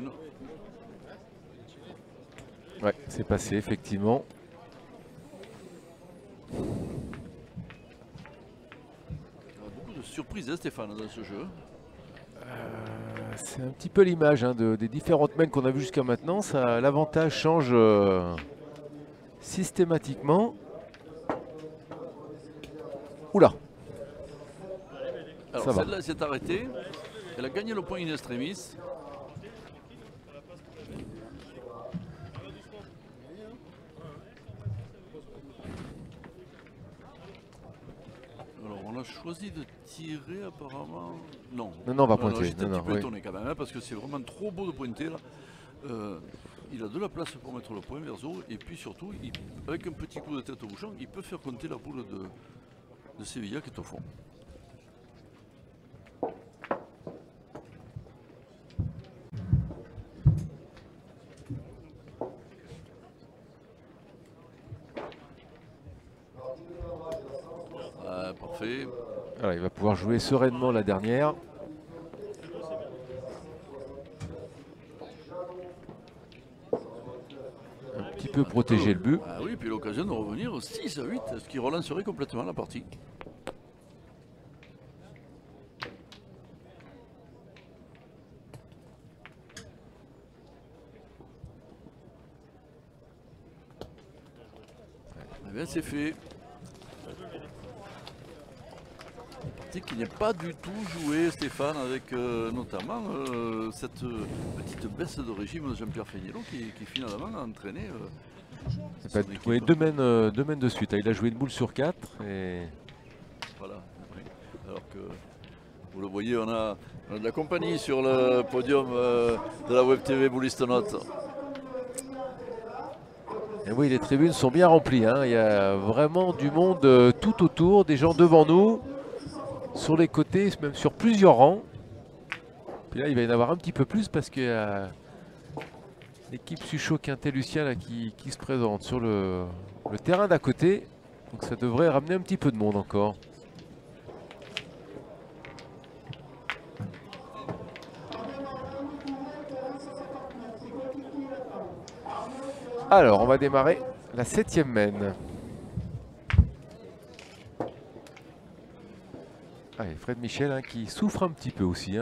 1. Ouais, c'est passé effectivement. Il y a beaucoup de surprises, hein, Stéphane, dans ce jeu. C'est un petit peu l'image des différentes mains qu'on a vues jusqu'à maintenant. L'avantage change systématiquement. Oula. Alors celle-là s'est arrêtée. Elle a gagné le point in extremis. Alors on a choisi de tirer apparemment. Non. Non, on va pointer. J'étais un petit peu étonné quand même, hein, parce que c'est vraiment trop beau de pointer là. Il a de la place pour mettre le point Verzeaux. Et puis surtout, avec un petit coup de tête au bouchon, il peut faire compter la boule de Sevilla qui est au fond. Parfait. Alors, il va pouvoir jouer sereinement la dernière. Un petit peu protéger le but. Ah oui, puis l'occasion de revenir au 6 à 8, ce qui relancerait complètement la partie. Eh bien, c'est fait. Qui n'est pas du tout joué, Stéphane, avec notamment cette petite baisse de régime de Jean-Pierre Feniello qui finalement a entraîné. Il a joué 2 mènes de suite, il a joué une boule sur 4. Et... Voilà, alors que vous le voyez, on a de la compagnie sur le podium de la Web TV Bullist Note. Et oui, les tribunes sont bien remplies, hein. Il y a vraiment du monde tout autour, des gens devant nous. Sur les côtés, même sur plusieurs rangs. Puis là, il va y en avoir un petit peu plus parce qu'il y a l'équipe Suchaud, Quintais, Lucien là, qui se présente sur le terrain d'à côté. Donc ça devrait ramener un petit peu de monde encore. Alors, on va démarrer la 7e main. Allez, Fred Michel qui souffre un petit peu aussi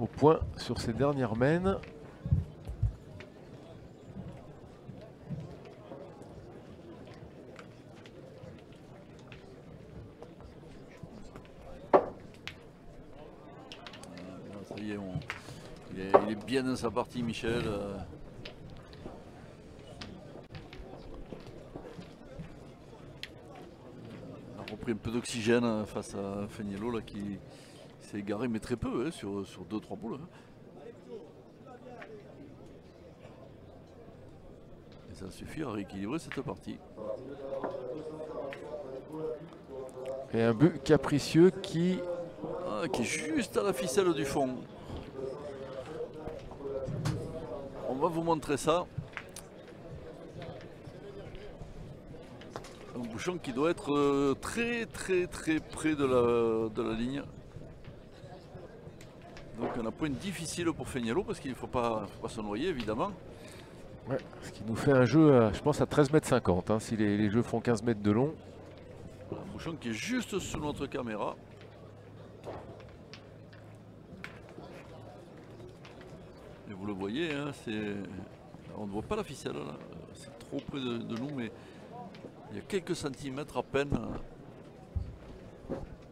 au point sur ses dernières mènes. qui est bon. Il est bien dans sa partie, Michel. Il a repris un peu d'oxygène face à Feniello là, qui s'est égaré, mais très peu, hein, sur 2-3 boules. Hein. Et ça suffit à rééquilibrer cette partie. Et un but capricieux qui est juste à la ficelle du fond. On va vous montrer ça. Un bouchon qui doit être très très très près de la ligne. Donc un point difficile pour Feniello parce qu'il ne faut pas se noyer évidemment. Ouais, ce qui nous fait un jeu, je pense, à 13,50 m hein, si les jeux font 15 mètres de long. Un bouchon qui est juste sous notre caméra. Et vous le voyez, hein, on ne voit pas la ficelle, c'est trop près de nous, mais il y a quelques centimètres à peine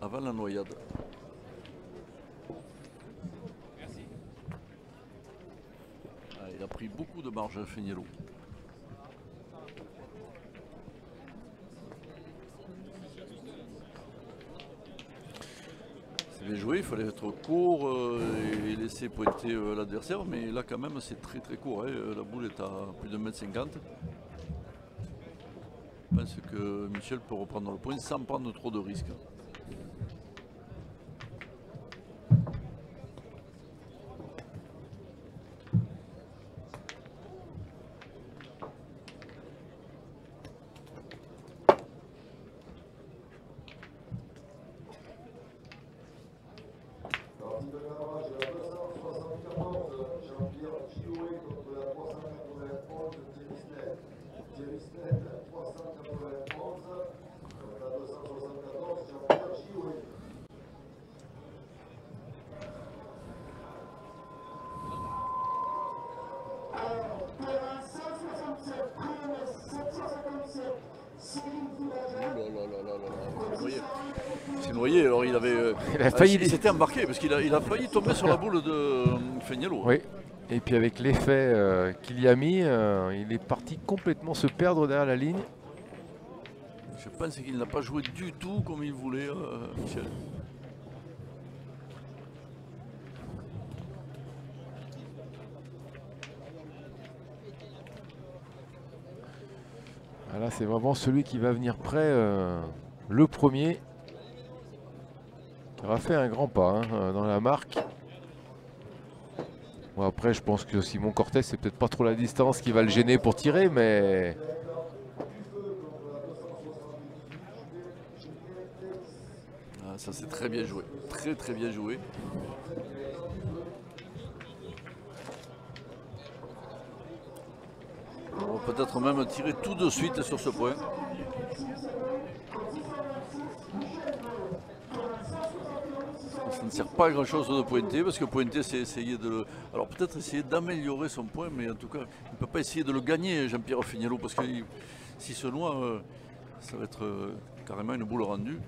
avant la noyade. Merci. Ah, il a pris beaucoup de marge, Feniello. Jouer, il fallait être court et laisser pointer l'adversaire, mais là quand même c'est très très court, hein. La boule est à plus de 1,50 m. Je pense que Michel peut reprendre le point sans prendre trop de risques. Il s'était embarqué parce qu'il a failli tomber sur la boule de Feniello. Oui, et puis avec l'effet qu'il y a mis, il est parti complètement se perdre derrière la ligne. Je pense qu'il n'a pas joué du tout comme il voulait, Michel. Voilà, c'est vraiment celui qui va venir près, le premier. Il aura fait un grand pas hein, dans la marque. Bon, après, je pense que Simon Cortès, c'est peut-être pas trop la distance qui va le gêner pour tirer, mais... Ah, ça, c'est très bien joué. Très, très bien joué. On va peut-être même tirer tout de suite sur ce point. Ça ne sert pas à grand chose de pointer parce que pointer c'est essayer de le... Alors peut-être essayer d'améliorer son point, mais en tout cas il ne peut pas essayer de le gagner, Jean-Pierre Feniello, parce que s'il se noie ça va être carrément une boule rendue.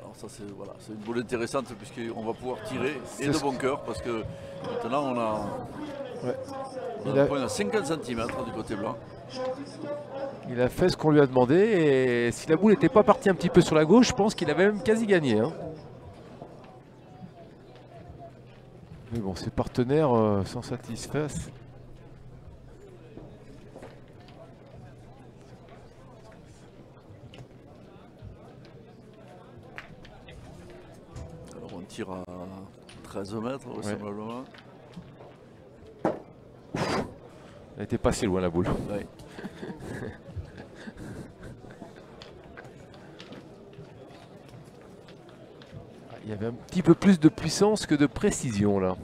Alors ça c'est voilà, une boule intéressante puisqu'on va pouvoir tirer et de bon cœur parce que maintenant on a, ouais. On a un point à 50 cm du côté blanc. Il a fait ce qu'on lui a demandé et si la boule n'était pas partie un petit peu sur la gauche, je pense qu'il avait même quasi gagné. Hein. Mais bon, ses partenaires s'en satisfassent. Alors on tire à 13 mètres, vraisemblablement. Elle n'était pas si loin la boule. Ouais. Il y avait un petit peu plus de puissance que de précision là.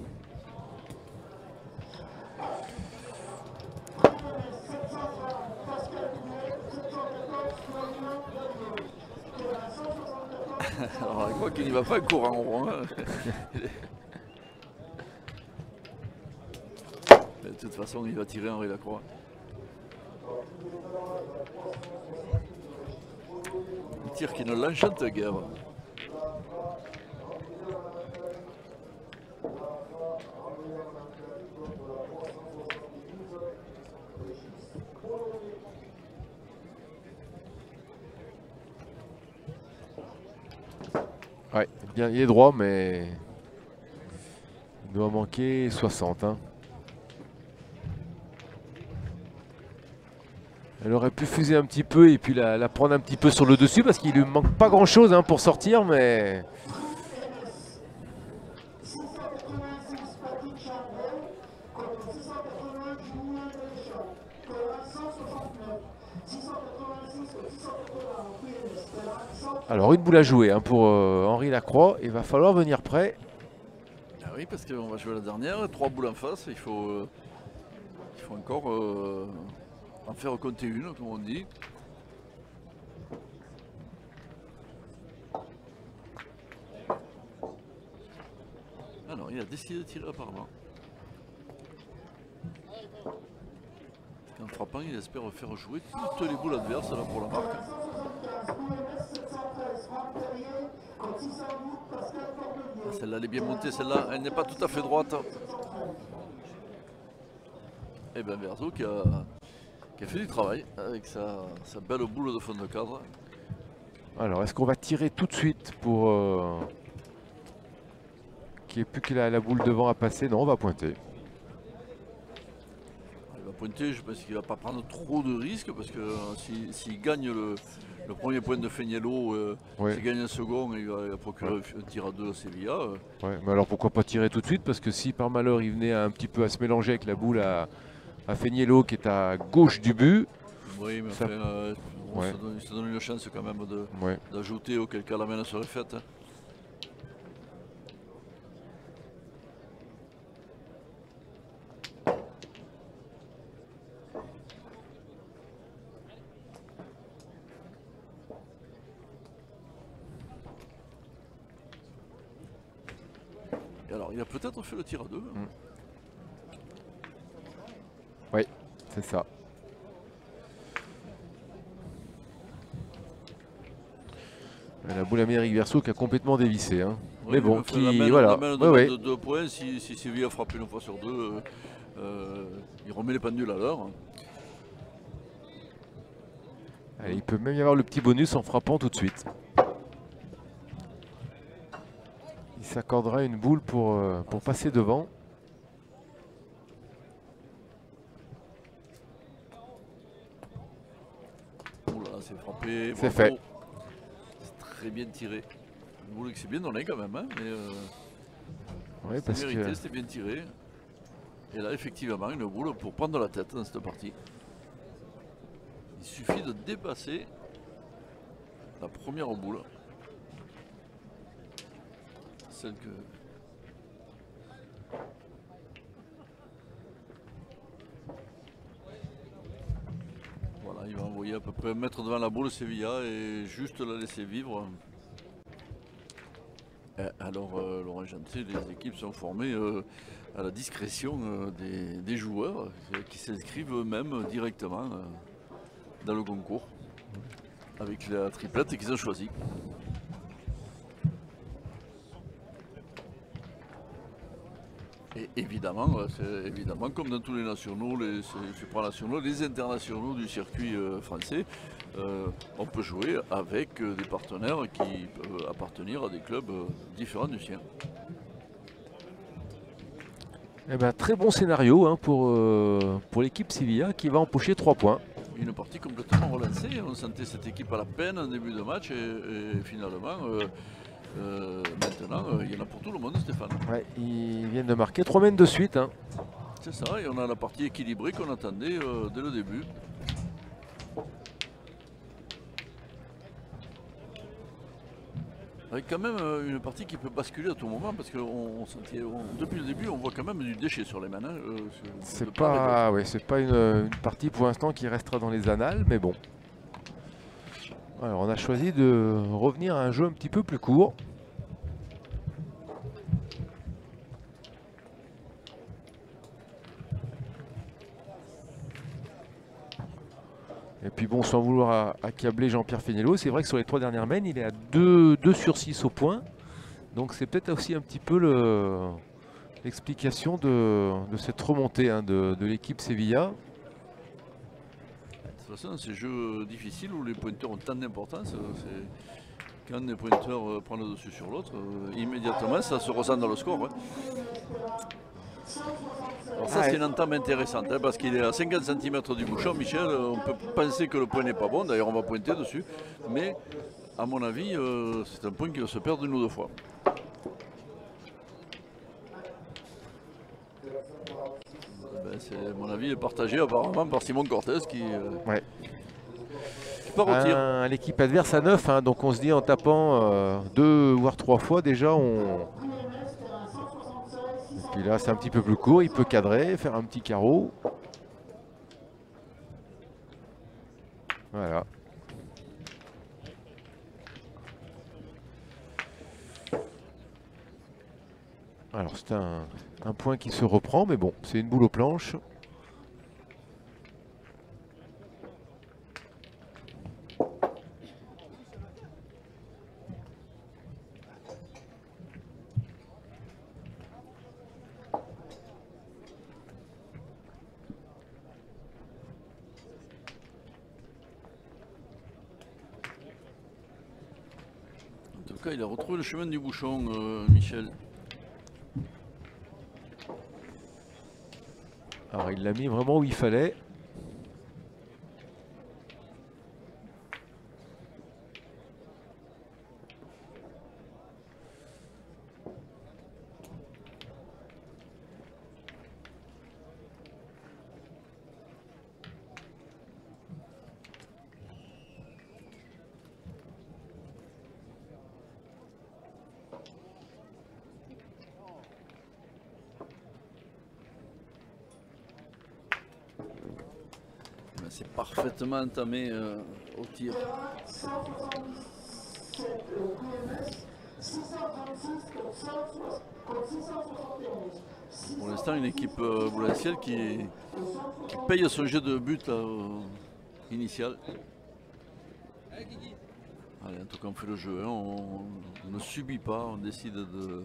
Alors, je crois qu'il n'y va pas courir en rond. Hein. De toute façon, il va tirer Henri Lacroix. tir qui ne l'enchante guère. Ouais, bien, il est droit, mais il doit manquer 60. Hein. Elle aurait pu fuser un petit peu et puis la prendre un petit peu sur le dessus parce qu'il lui manque pas grand chose hein, pour sortir, mais... Alors une boule à jouer hein, pour Henri Lacroix, il va falloir venir prêt. Ah oui, parce qu'on va jouer la dernière, 3 boules en face, il faut encore en faire compter une, comme on dit. Alors il a décidé de tirer apparemment. En frappant, il espère faire jouer toutes les boules adverses là pour la marque. Ah, celle-là, elle est bien montée, celle-là, elle n'est pas tout à fait droite. Et bien Verzeaux qui a fait du travail avec sa belle boule de fond de cadre. Alors, est-ce qu'on va tirer tout de suite pour qu'il n'y ait plus que la boule devant à passer? Non, on va pointer. Pointer, je pense qu'il ne va pas prendre trop de risques parce que s'il gagne le premier point de Feniello, oui. S'il gagne un second, il va procurer un tir à 2 à Sevilla. Ouais, mais alors pourquoi pas tirer tout de suite? Parce que si par malheur il venait un petit peu à se mélanger avec la boule à Feniello qui est à gauche du but. Oui, mais ça... enfin, ouais. ça donne une chance quand même d'ajouter, ouais. Auquel cas la menace serait faite. Hein. Il a peut-être fait le tir à 2. Oui, c'est ça. La boule à Médéric Verzeaux qui a complètement dévissé. Hein. Oui, mais bon, voilà. De 2 points, si Sevilla frappe une fois sur 2, il remet les pendules à l'heure. Il peut même y avoir le petit bonus en frappant tout de suite. S'accordera une boule pour passer devant. C'est frappé. C'est fait. C'est très bien tiré. Une boule qui s'est bien donnée quand même. Hein, mais ouais, parce mérité, que c'était bien tiré. Et là, effectivement, une boule pour prendre la tête dans cette partie. Il suffit de dépasser la première boule. Celle que... Voilà, il va envoyer à peu près 1 mètre devant la boule Sevilla et juste la laisser vivre. Et alors Laurent Dumont, les équipes sont formées à la discrétion des joueurs qui s'inscrivent eux-mêmes directement dans le concours avec la triplette qu'ils ont choisie. Et évidemment, comme dans tous les nationaux, les supranationaux, les internationaux du circuit français, on peut jouer avec des partenaires qui peuvent appartenir à des clubs différents du sien. Eh ben, très bon scénario hein, pour l'équipe Sevilla qui va empocher 3 points. Une partie complètement relancée, on sentait cette équipe à la peine en début de match et finalement... maintenant, il y en a pour tout le monde, Stéphane. Ouais, ils viennent de marquer 3 mètres de suite. Hein. C'est ça, et on a la partie équilibrée qu'on attendait dès le début. Avec quand même une partie qui peut basculer à tout moment, parce que depuis le début, on voit quand même du déchet sur les mains. Hein, c'est pas, ouais, pas une partie pour l'instant qui restera dans les annales, mais bon. Alors on a choisi de revenir à un jeu un petit peu plus court. Et puis bon, sans vouloir accabler Jean-Pierre Feniello, c'est vrai que sur les trois dernières mènes, il est à 2/6 au point. Donc c'est peut-être aussi un petit peu l'explication de cette remontée hein, de l'équipe Sevilla. De toute façon, c'est un jeu difficile où les pointeurs ont tant d'importance. Quand des pointeurs prennent le dessus sur l'autre, immédiatement ça se ressent dans le score. Hein. Alors ça, c'est une entame intéressante hein, parce qu'il est à 50 cm du bouchon. Michel, on peut penser que le point n'est pas bon, d'ailleurs on va pointer dessus. Mais à mon avis, c'est un point qui va se perdre une ou deux fois. Mon avis est partagé apparemment par Simon Cortès qui part au tir. L'équipe adverse à 9, hein, donc on se dit en tapant 2 voire 3 fois déjà on... Et puis là c'est un petit peu plus court, il peut cadrer, faire un petit carreau. Voilà. Alors c'est un point qui se reprend, mais bon, c'est une boule aux planches. En tout cas, il a retrouvé le chemin du bouchon, Michel. Alors il l'a mis vraiment où il fallait. C'est parfaitement entamé au tir. Pour l'instant, une équipe boulancielle qui paye son jeu de but initial. Allez, en tout cas, on fait le jeu. Hein. On ne subit pas. On décide de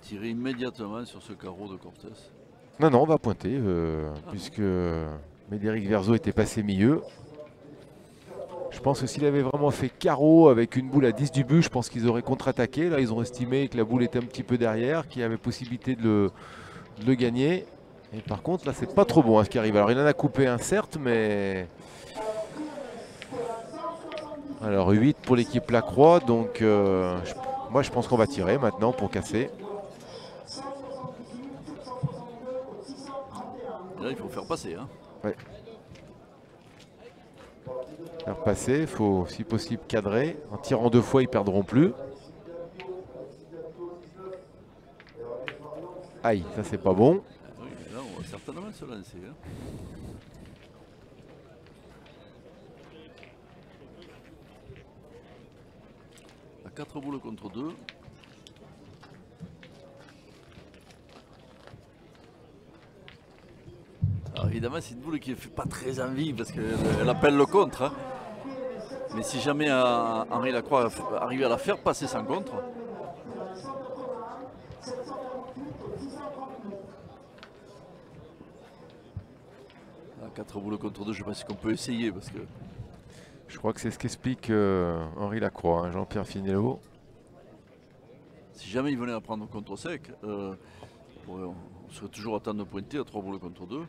tirer immédiatement sur ce carreau de Cortès. Non, non, on va pointer puisque... Médéric Verzeaux était passé milieu. Je pense que s'il avait vraiment fait carreau avec une boule à 10 du but, je pense qu'ils auraient contre-attaqué. Là, ils ont estimé que la boule était un petit peu derrière, qu'il y avait possibilité de le gagner. Et par contre, là, c'est pas trop bon hein, ce qui arrive. Alors, il en a coupé un, certes, mais... Alors, 8 pour l'équipe Lacroix. Donc, moi, je pense qu'on va tirer maintenant pour casser. Là, il faut faire passer, hein. Ouais. Faire passer, il faut si possible cadrer. En tirant 2 fois, ils ne perdront plus. Aïe, ça c'est pas bon. Oui, là, on va certainement se lancer, hein. À 4 boules contre 2. Alors évidemment, c'est une boule qui ne fait pas très envie parce qu'elle appelle le contre. Hein. Mais si jamais Henri Lacroix arrive à la faire passer sans contre. À 4 boules contre 2, je pense qu'on peut essayer parce que... Je crois que c'est ce qu'explique Henri Lacroix, hein, Jean-Pierre Feniello. Si jamais il venait à prendre contre sec, on serait toujours à temps de pointer à 3 boules contre 2.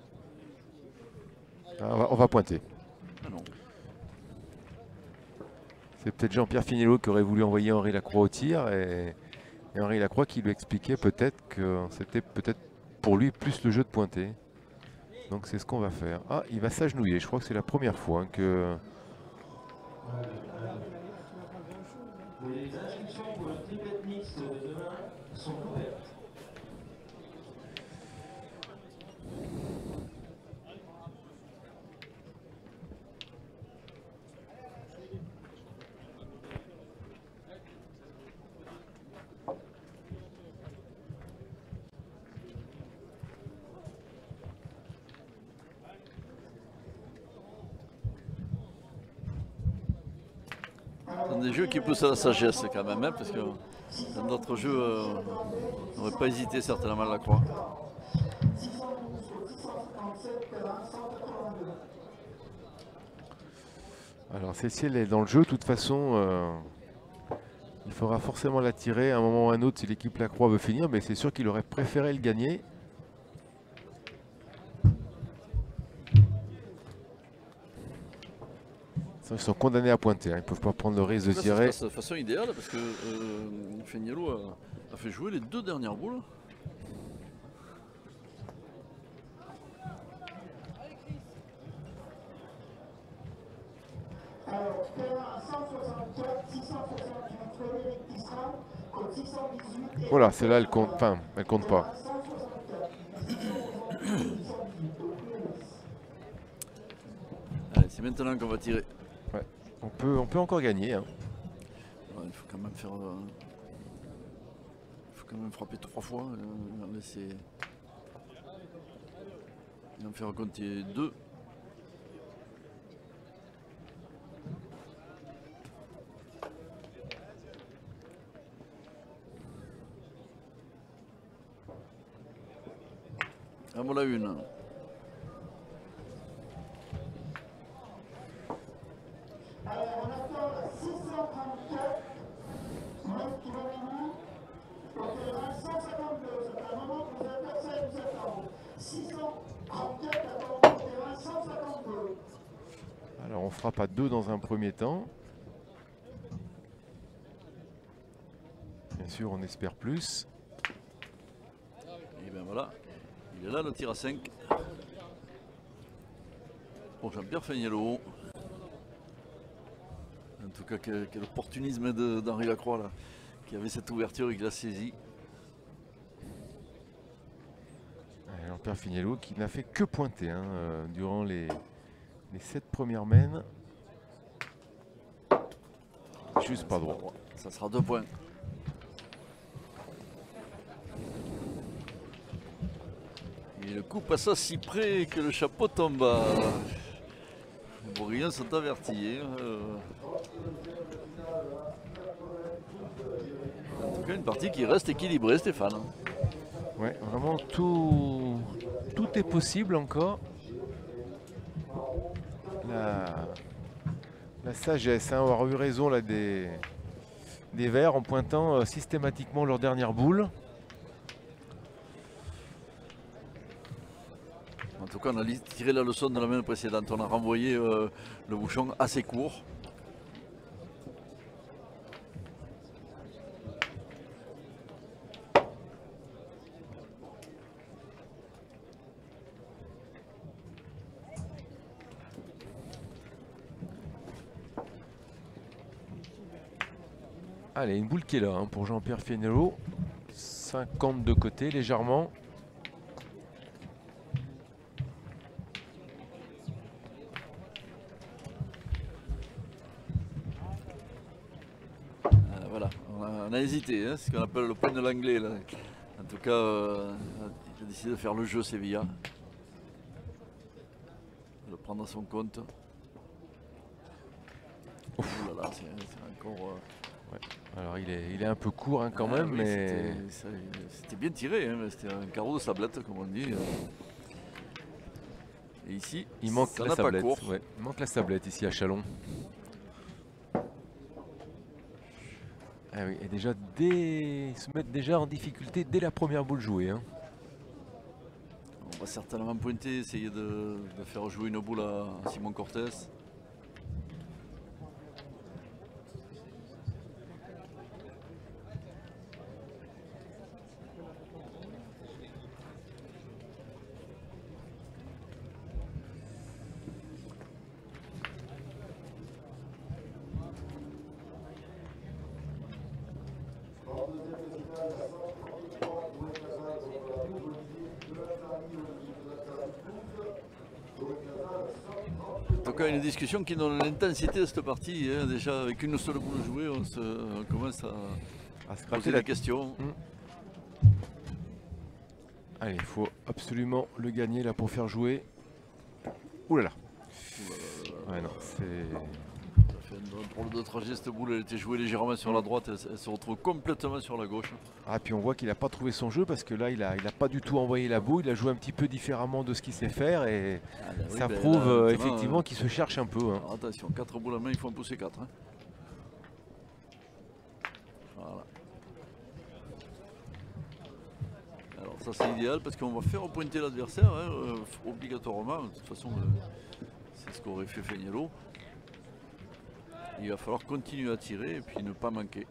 On va pointer. Ah c'est peut-être Jean-Pierre Feniello qui aurait voulu envoyer Henri Lacroix au tir et Henri Lacroix qui lui expliquait peut-être que c'était peut-être pour lui plus le jeu de pointer. Donc c'est ce qu'on va faire. Ah, il va s'agenouiller. Je crois que c'est la première fois hein, que... Les inscriptions pour le triplette mixte de demain sont ouvertes. sont des jeux qui poussent à la sagesse quand même, hein, parce que dans d'autres jeux, on n'aurait pas hésité certainement à Lacroix. Alors Cécile est dans le jeu, de toute façon, il faudra forcément la tirer à un moment ou à un autre si l'équipe Lacroix veut finir, mais c'est sûr qu'il aurait préféré le gagner. Ils sont condamnés à pointer, hein. Ils ne peuvent pas prendre le risque de tirer. C'est de façon idéale parce que Feniello a fait jouer les deux dernières boules. Alors, terrain 164, 664, voilà, celle-là, elle compte, enfin, elle compte pas. Allez, c'est maintenant qu'on va tirer. Ouais. On peut encore gagner. Hein. Ouais, il faut quand même faire. Il faut quand même frapper 3 fois. Laisser. En faire compter 2. Ah, voilà une. Alors on frappe à 2 dans un premier temps. Bien sûr, on espère plus. Et bien voilà, il est là le tir à 5. Bon, Jean-Pierre Feniello. En tout cas, quel opportunisme d'Henri Lacroix là, qui avait cette ouverture et qui l'a saisi. Jean-Pierre Feniello qui n'a fait que pointer hein, durant les 7 premières mènes. Juste pas droit. Ça sera 2 points. Et le coup passa si près que le chapeau tomba. Les Bourguignons sont avertis. Hein. En tout cas, une partie qui reste équilibrée, Stéphane. Ouais, vraiment tout est possible encore. La sagesse, hein, avoir eu raison là, des Verts en pointant systématiquement leur dernière boule. En tout cas, on a tiré la leçon de la main précédente. On a renvoyé le bouchon assez court. Allez, une boule qui est là hein, pour Jean-Pierre Feniello. 50 de côté légèrement. Voilà, on a hésité, hein, ce qu'on appelle le point de l'anglais. En tout cas, il a décidé de faire le jeu Sevilla. De le prendre à son compte. Ouf. Oh là là, c'est encore... Ouais. Alors il est un peu court hein, quand même, oui, mais... C'était bien tiré, hein, c'était un carreau de sablette comme on dit. Et ici, il manque ça la sablette. Ouais. Il manque la sablette ici à Chalon. Ah oui, et déjà ils se mettent déjà en difficulté dès la première boule jouée. Hein. On va certainement pointer, essayer de faire jouer une boule à Simon Cortès. Une discussion qui donne l'intensité de cette partie. Hein. Déjà, avec une seule boule jouée, on commence à se poser la question. Mmh. Allez, il faut absolument le gagner là pour faire jouer. Ouh là là. Ouais, non, c'est... fait un drôle de trajet cette boule, elle était jouée légèrement sur la droite, elle se retrouve complètement sur la gauche. Ah, puis on voit qu'il n'a pas trouvé son jeu parce que là il a pas du tout envoyé la boule, il a joué un petit peu différemment de ce qu'il sait faire et ça prouve là, effectivement qu'il se cherche un peu. Hein. Attention, 4 boules à main, il faut en pousser 4. Hein. Voilà. Alors ça c'est idéal parce qu'on va faire pointer l'adversaire hein, obligatoirement, de toute façon c'est ce qu'aurait fait Feniello. Il va falloir continuer à tirer et puis ne pas manquer.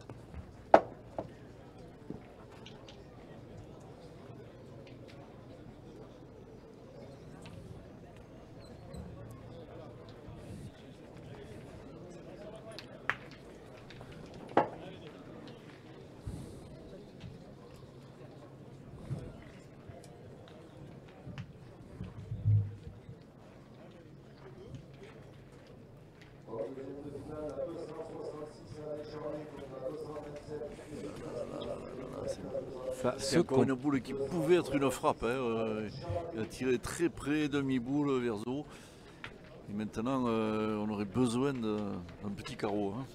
C'est encore une boule qui pouvait être une frappe. Hein. Il a tiré très près, demi-boule, Verzeaux. Et maintenant, on aurait besoin d'un petit carreau. Hein.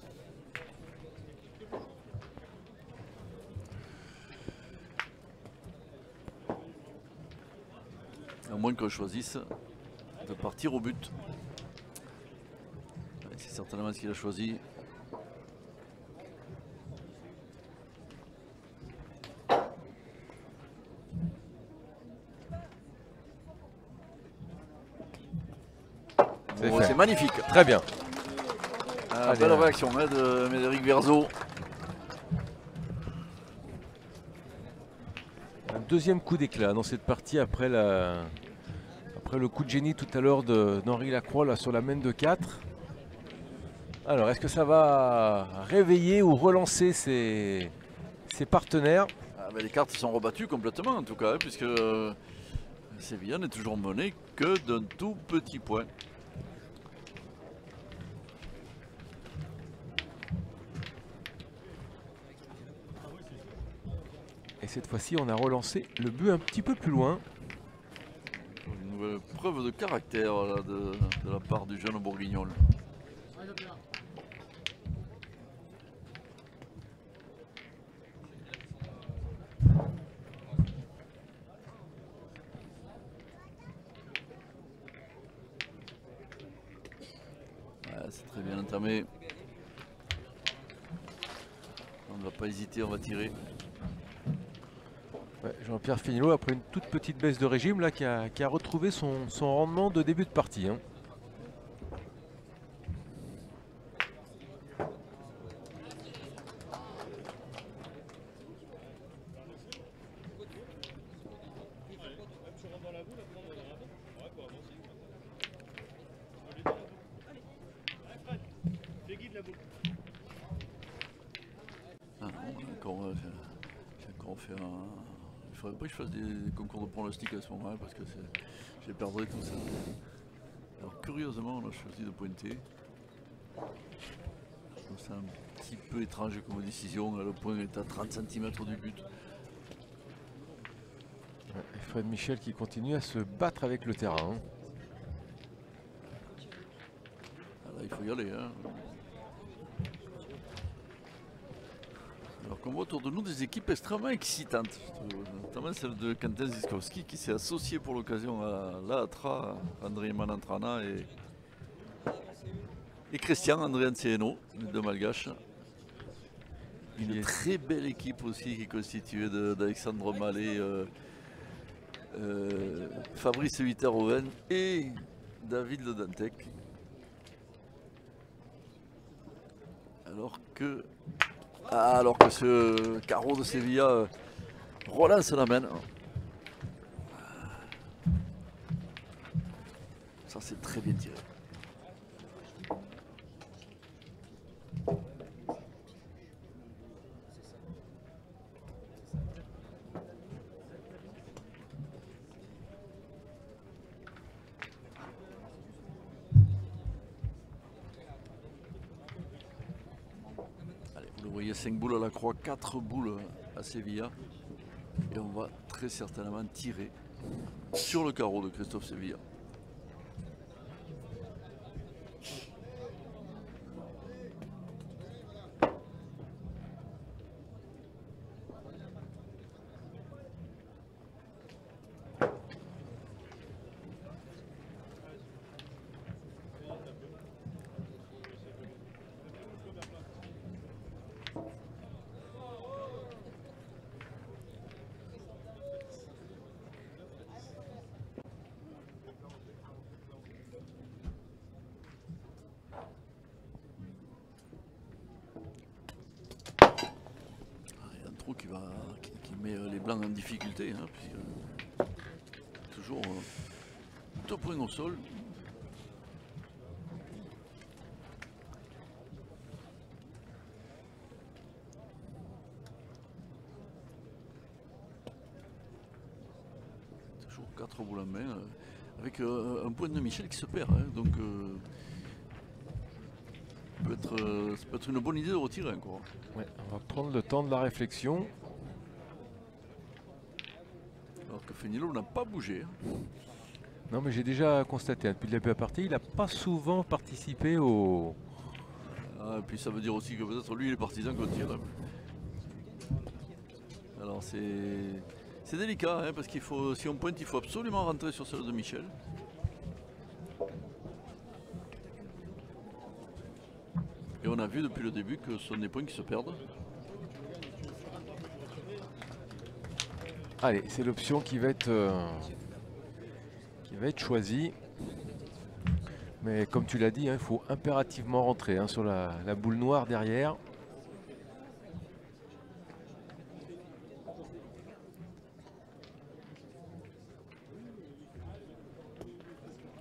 À moins qu'on choisisse de partir au but. C'est certainement ce qu'il a choisi. C'est magnifique. Très bien. Belle réaction hein, de Médéric Verzeaux. Un deuxième coup d'éclat dans cette partie après, après le coup de génie tout à l'heure d'Henri Lacroix là, sur la main de 4. Alors est-ce que ça va réveiller ou relancer ses partenaires? Les cartes sont rebattues complètement en tout cas, hein, puisque Sevilla n'est toujours mené que d'un tout petit point. Et cette fois-ci, on a relancé le but un petit peu plus loin. Une nouvelle preuve de caractère là, de la part du jeune bourguignol. Ah, c'est très bien entamé. On ne va pas hésiter, on va tirer. Ouais, Jean-Pierre Feniello, après une toute petite baisse de régime, là, qui a retrouvé son rendement de début de partie. Hein. À ce moment-là parce que j'ai perdu tout ça. Alors curieusement on a choisi de pointer. C'est un petit peu étrange comme décision, le point est à 30 cm du but. Et Fred Michel qui continue à se battre avec le terrain. Là, il faut y aller. Hein. Alors qu'on voit autour de nous des équipes extrêmement excitantes, notamment celle de Quentin Ziskovski qui s'est associé pour l'occasion à l'ATRA, André Manantrana et Christian Andriantseheno, les deux malgaches. Une très belle équipe aussi qui est constituée d'Alexandre Mallet, Fabrice Viteroven et David de Dantec. Alors que ce carreau de Sevilla relance la main. Ça c'est très bien tiré. Vous voyez 5 boules à Lacroix, 4 boules à Sevilla. Et on va très certainement tirer sur le carreau de Christophe Sevilla. qui met les Blancs en difficulté. Hein, puis, toujours 2 points au sol. Toujours 4 boules en main. Avec un point de Michel qui se perd. Hein, donc ça peut être une bonne idée de retirer encore. Ouais, on va prendre le temps de la réflexion. Alors que Feniello n'a pas bougé. Non, mais j'ai déjà constaté, hein, depuis le début de la partie, il n'a pas souvent participé au... Ah, et puis ça veut dire aussi que peut-être lui, il est partisan qu'on tire. Alors c'est délicat, hein, parce qu'il faut, si on pointe, il faut absolument rentrer sur celle de Michel. Et on a vu depuis le début que ce sont des points qui se perdent. Allez, c'est l'option qui va être choisie. Mais comme tu l'as dit, hein, il faut impérativement rentrer hein, sur la boule noire derrière.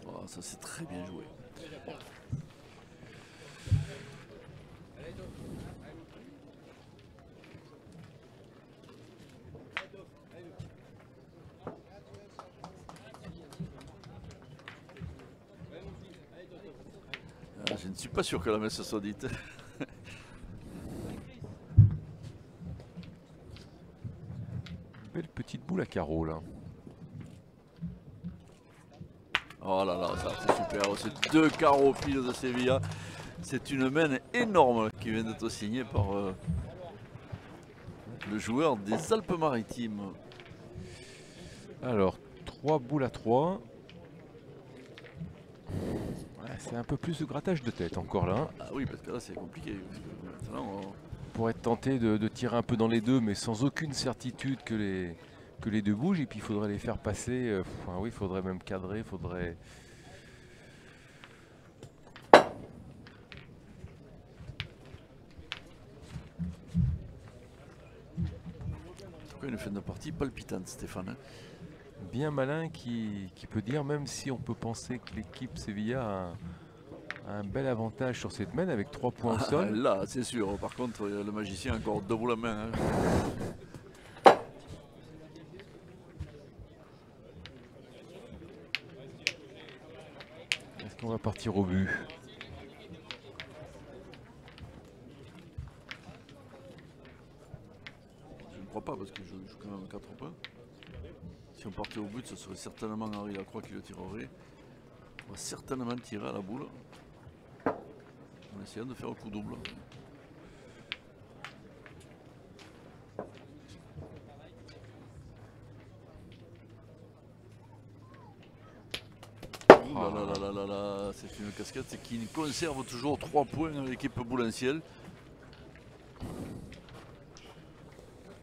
Oh, ça c'est très bien joué. Je suis pas sûr que la messe soit dite. Belle petite boule à carreaux là. Oh là là, ça c'est super. C'est 2 carreaux fils de Sevilla. C'est une main énorme qui vient d'être signée par le joueur des Alpes-Maritimes. Alors 3 boules à 3. C'est un peu plus de grattage de tête encore là. Ah oui, parce que là c'est compliqué. Pour être tenté de tirer un peu dans les deux, mais sans aucune certitude que les deux bougent. Et puis il faudrait les faire passer. Enfin, oui, il faudrait même cadrer, il faudrait... Une fin de partie palpitante, Stéphane. Bien malin qui peut dire, même si on peut penser que l'équipe Sevilla a un bel avantage sur cette main avec 3 points au sol. Là, c'est sûr. Par contre, le magicien a encore 2 boules à main. Hein. Est-ce qu'on va partir au but? Je ne crois pas parce que je joue quand même 4 points. Si on partait au but, ce serait certainement Henri Lacroix qui le tirerait. On va certainement tirer à la boule en essayant de faire un coup double. Oh là là là là là là, c'est une casquette qui conserve toujours 3 points à l'équipe Boulanciel,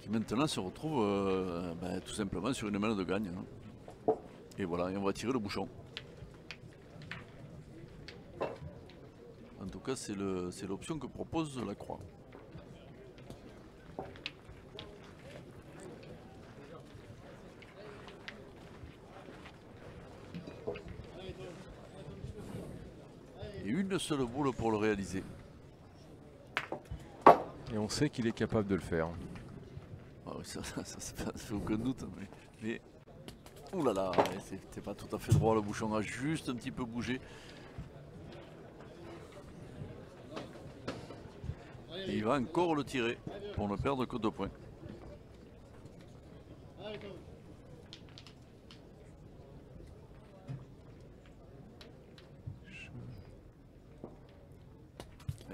qui maintenant se retrouve tout simplement sur une main de gagne. Hein. Et voilà, et on va tirer le bouchon. En tout cas, c'est l'option que propose Lacroix. Et une seule boule pour le réaliser. Et on sait qu'il est capable de le faire. Ça se passe, aucun doute, mais oulala, c'était pas tout à fait droit, le bouchon a juste un petit peu bougé. Et il va encore le tirer pour ne perdre que 2 points.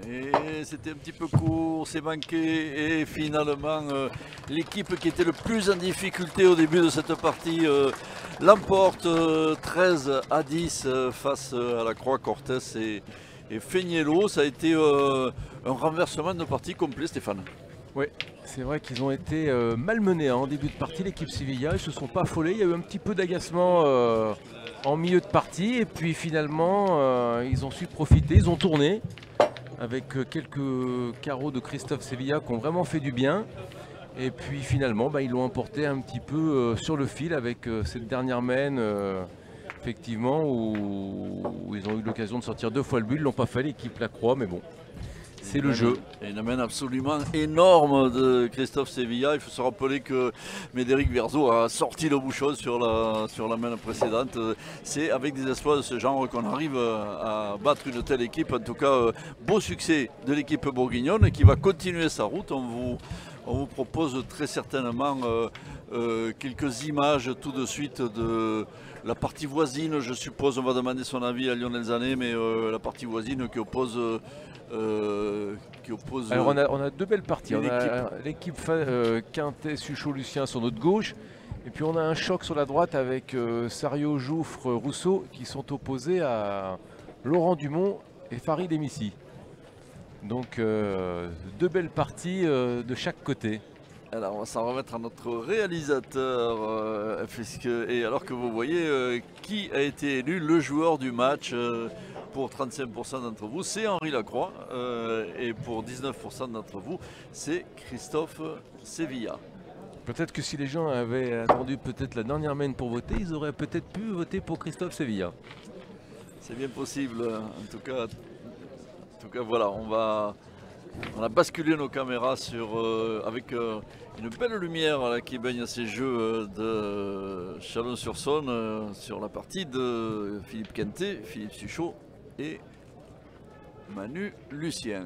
Et c'était un petit peu court, c'est manqué et finalement l'équipe qui était le plus en difficulté au début de cette partie l'emporte 13 à 10 face à Lacroix, Cortès et Feniello. Ça a été un renversement de partie complet, Stéphane. Oui, c'est vrai qu'ils ont été malmenés en début de partie, l'équipe Sevilla. Ils ne se sont pas affolés, il y a eu un petit peu d'agacement en milieu de partie et puis finalement ils ont su profiter, ils ont tourné. Avec quelques carreaux de Christophe Sevilla qui ont vraiment fait du bien. Et puis finalement, bah, ils l'ont emporté un petit peu sur le fil avec cette dernière mène, effectivement, où ils ont eu l'occasion de sortir deux fois le but. Ils ne l'ont pas fait, l'équipe Lacroix, mais bon, c'est le jeu. Et une mène absolument énorme de Christophe Sevilla. Il faut se rappeler que Médéric Verzeaux a sorti le bouchon sur la mène précédente. C'est avec des exploits de ce genre qu'on arrive à battre une telle équipe. En tout cas, beau succès de l'équipe bourguignonne qui va continuer sa route. On vous propose très certainement quelques images tout de suite de la partie voisine, je suppose. On va demander son avis à Lionel Zané, mais la partie voisine qui oppose... Alors on a deux belles parties. On a l'équipe Quintais, Suchaud, Lucien sur notre gauche. Et puis on a un choc sur la droite avec Sario, Jouffre, Rousseau qui sont opposés à Laurent Dumont et Farid Emissi. Donc deux belles parties de chaque côté. Alors on va s'en remettre à notre réalisateur, et alors que vous voyez qui a été élu le joueur du match pour 35% d'entre vous, c'est Henri Lacroix, et pour 19% d'entre vous, c'est Christophe Sevilla. Peut-être que si les gens avaient attendu peut-être la dernière mène pour voter, ils auraient peut-être pu voter pour Christophe Sevilla. C'est bien possible, en tout cas voilà, on a basculé nos caméras sur, avec une belle lumière là, qui baigne ces jeux de Chalon-sur-Saône sur la partie de Philippe Quintais, Philippe Suchaud et Manu Lucien.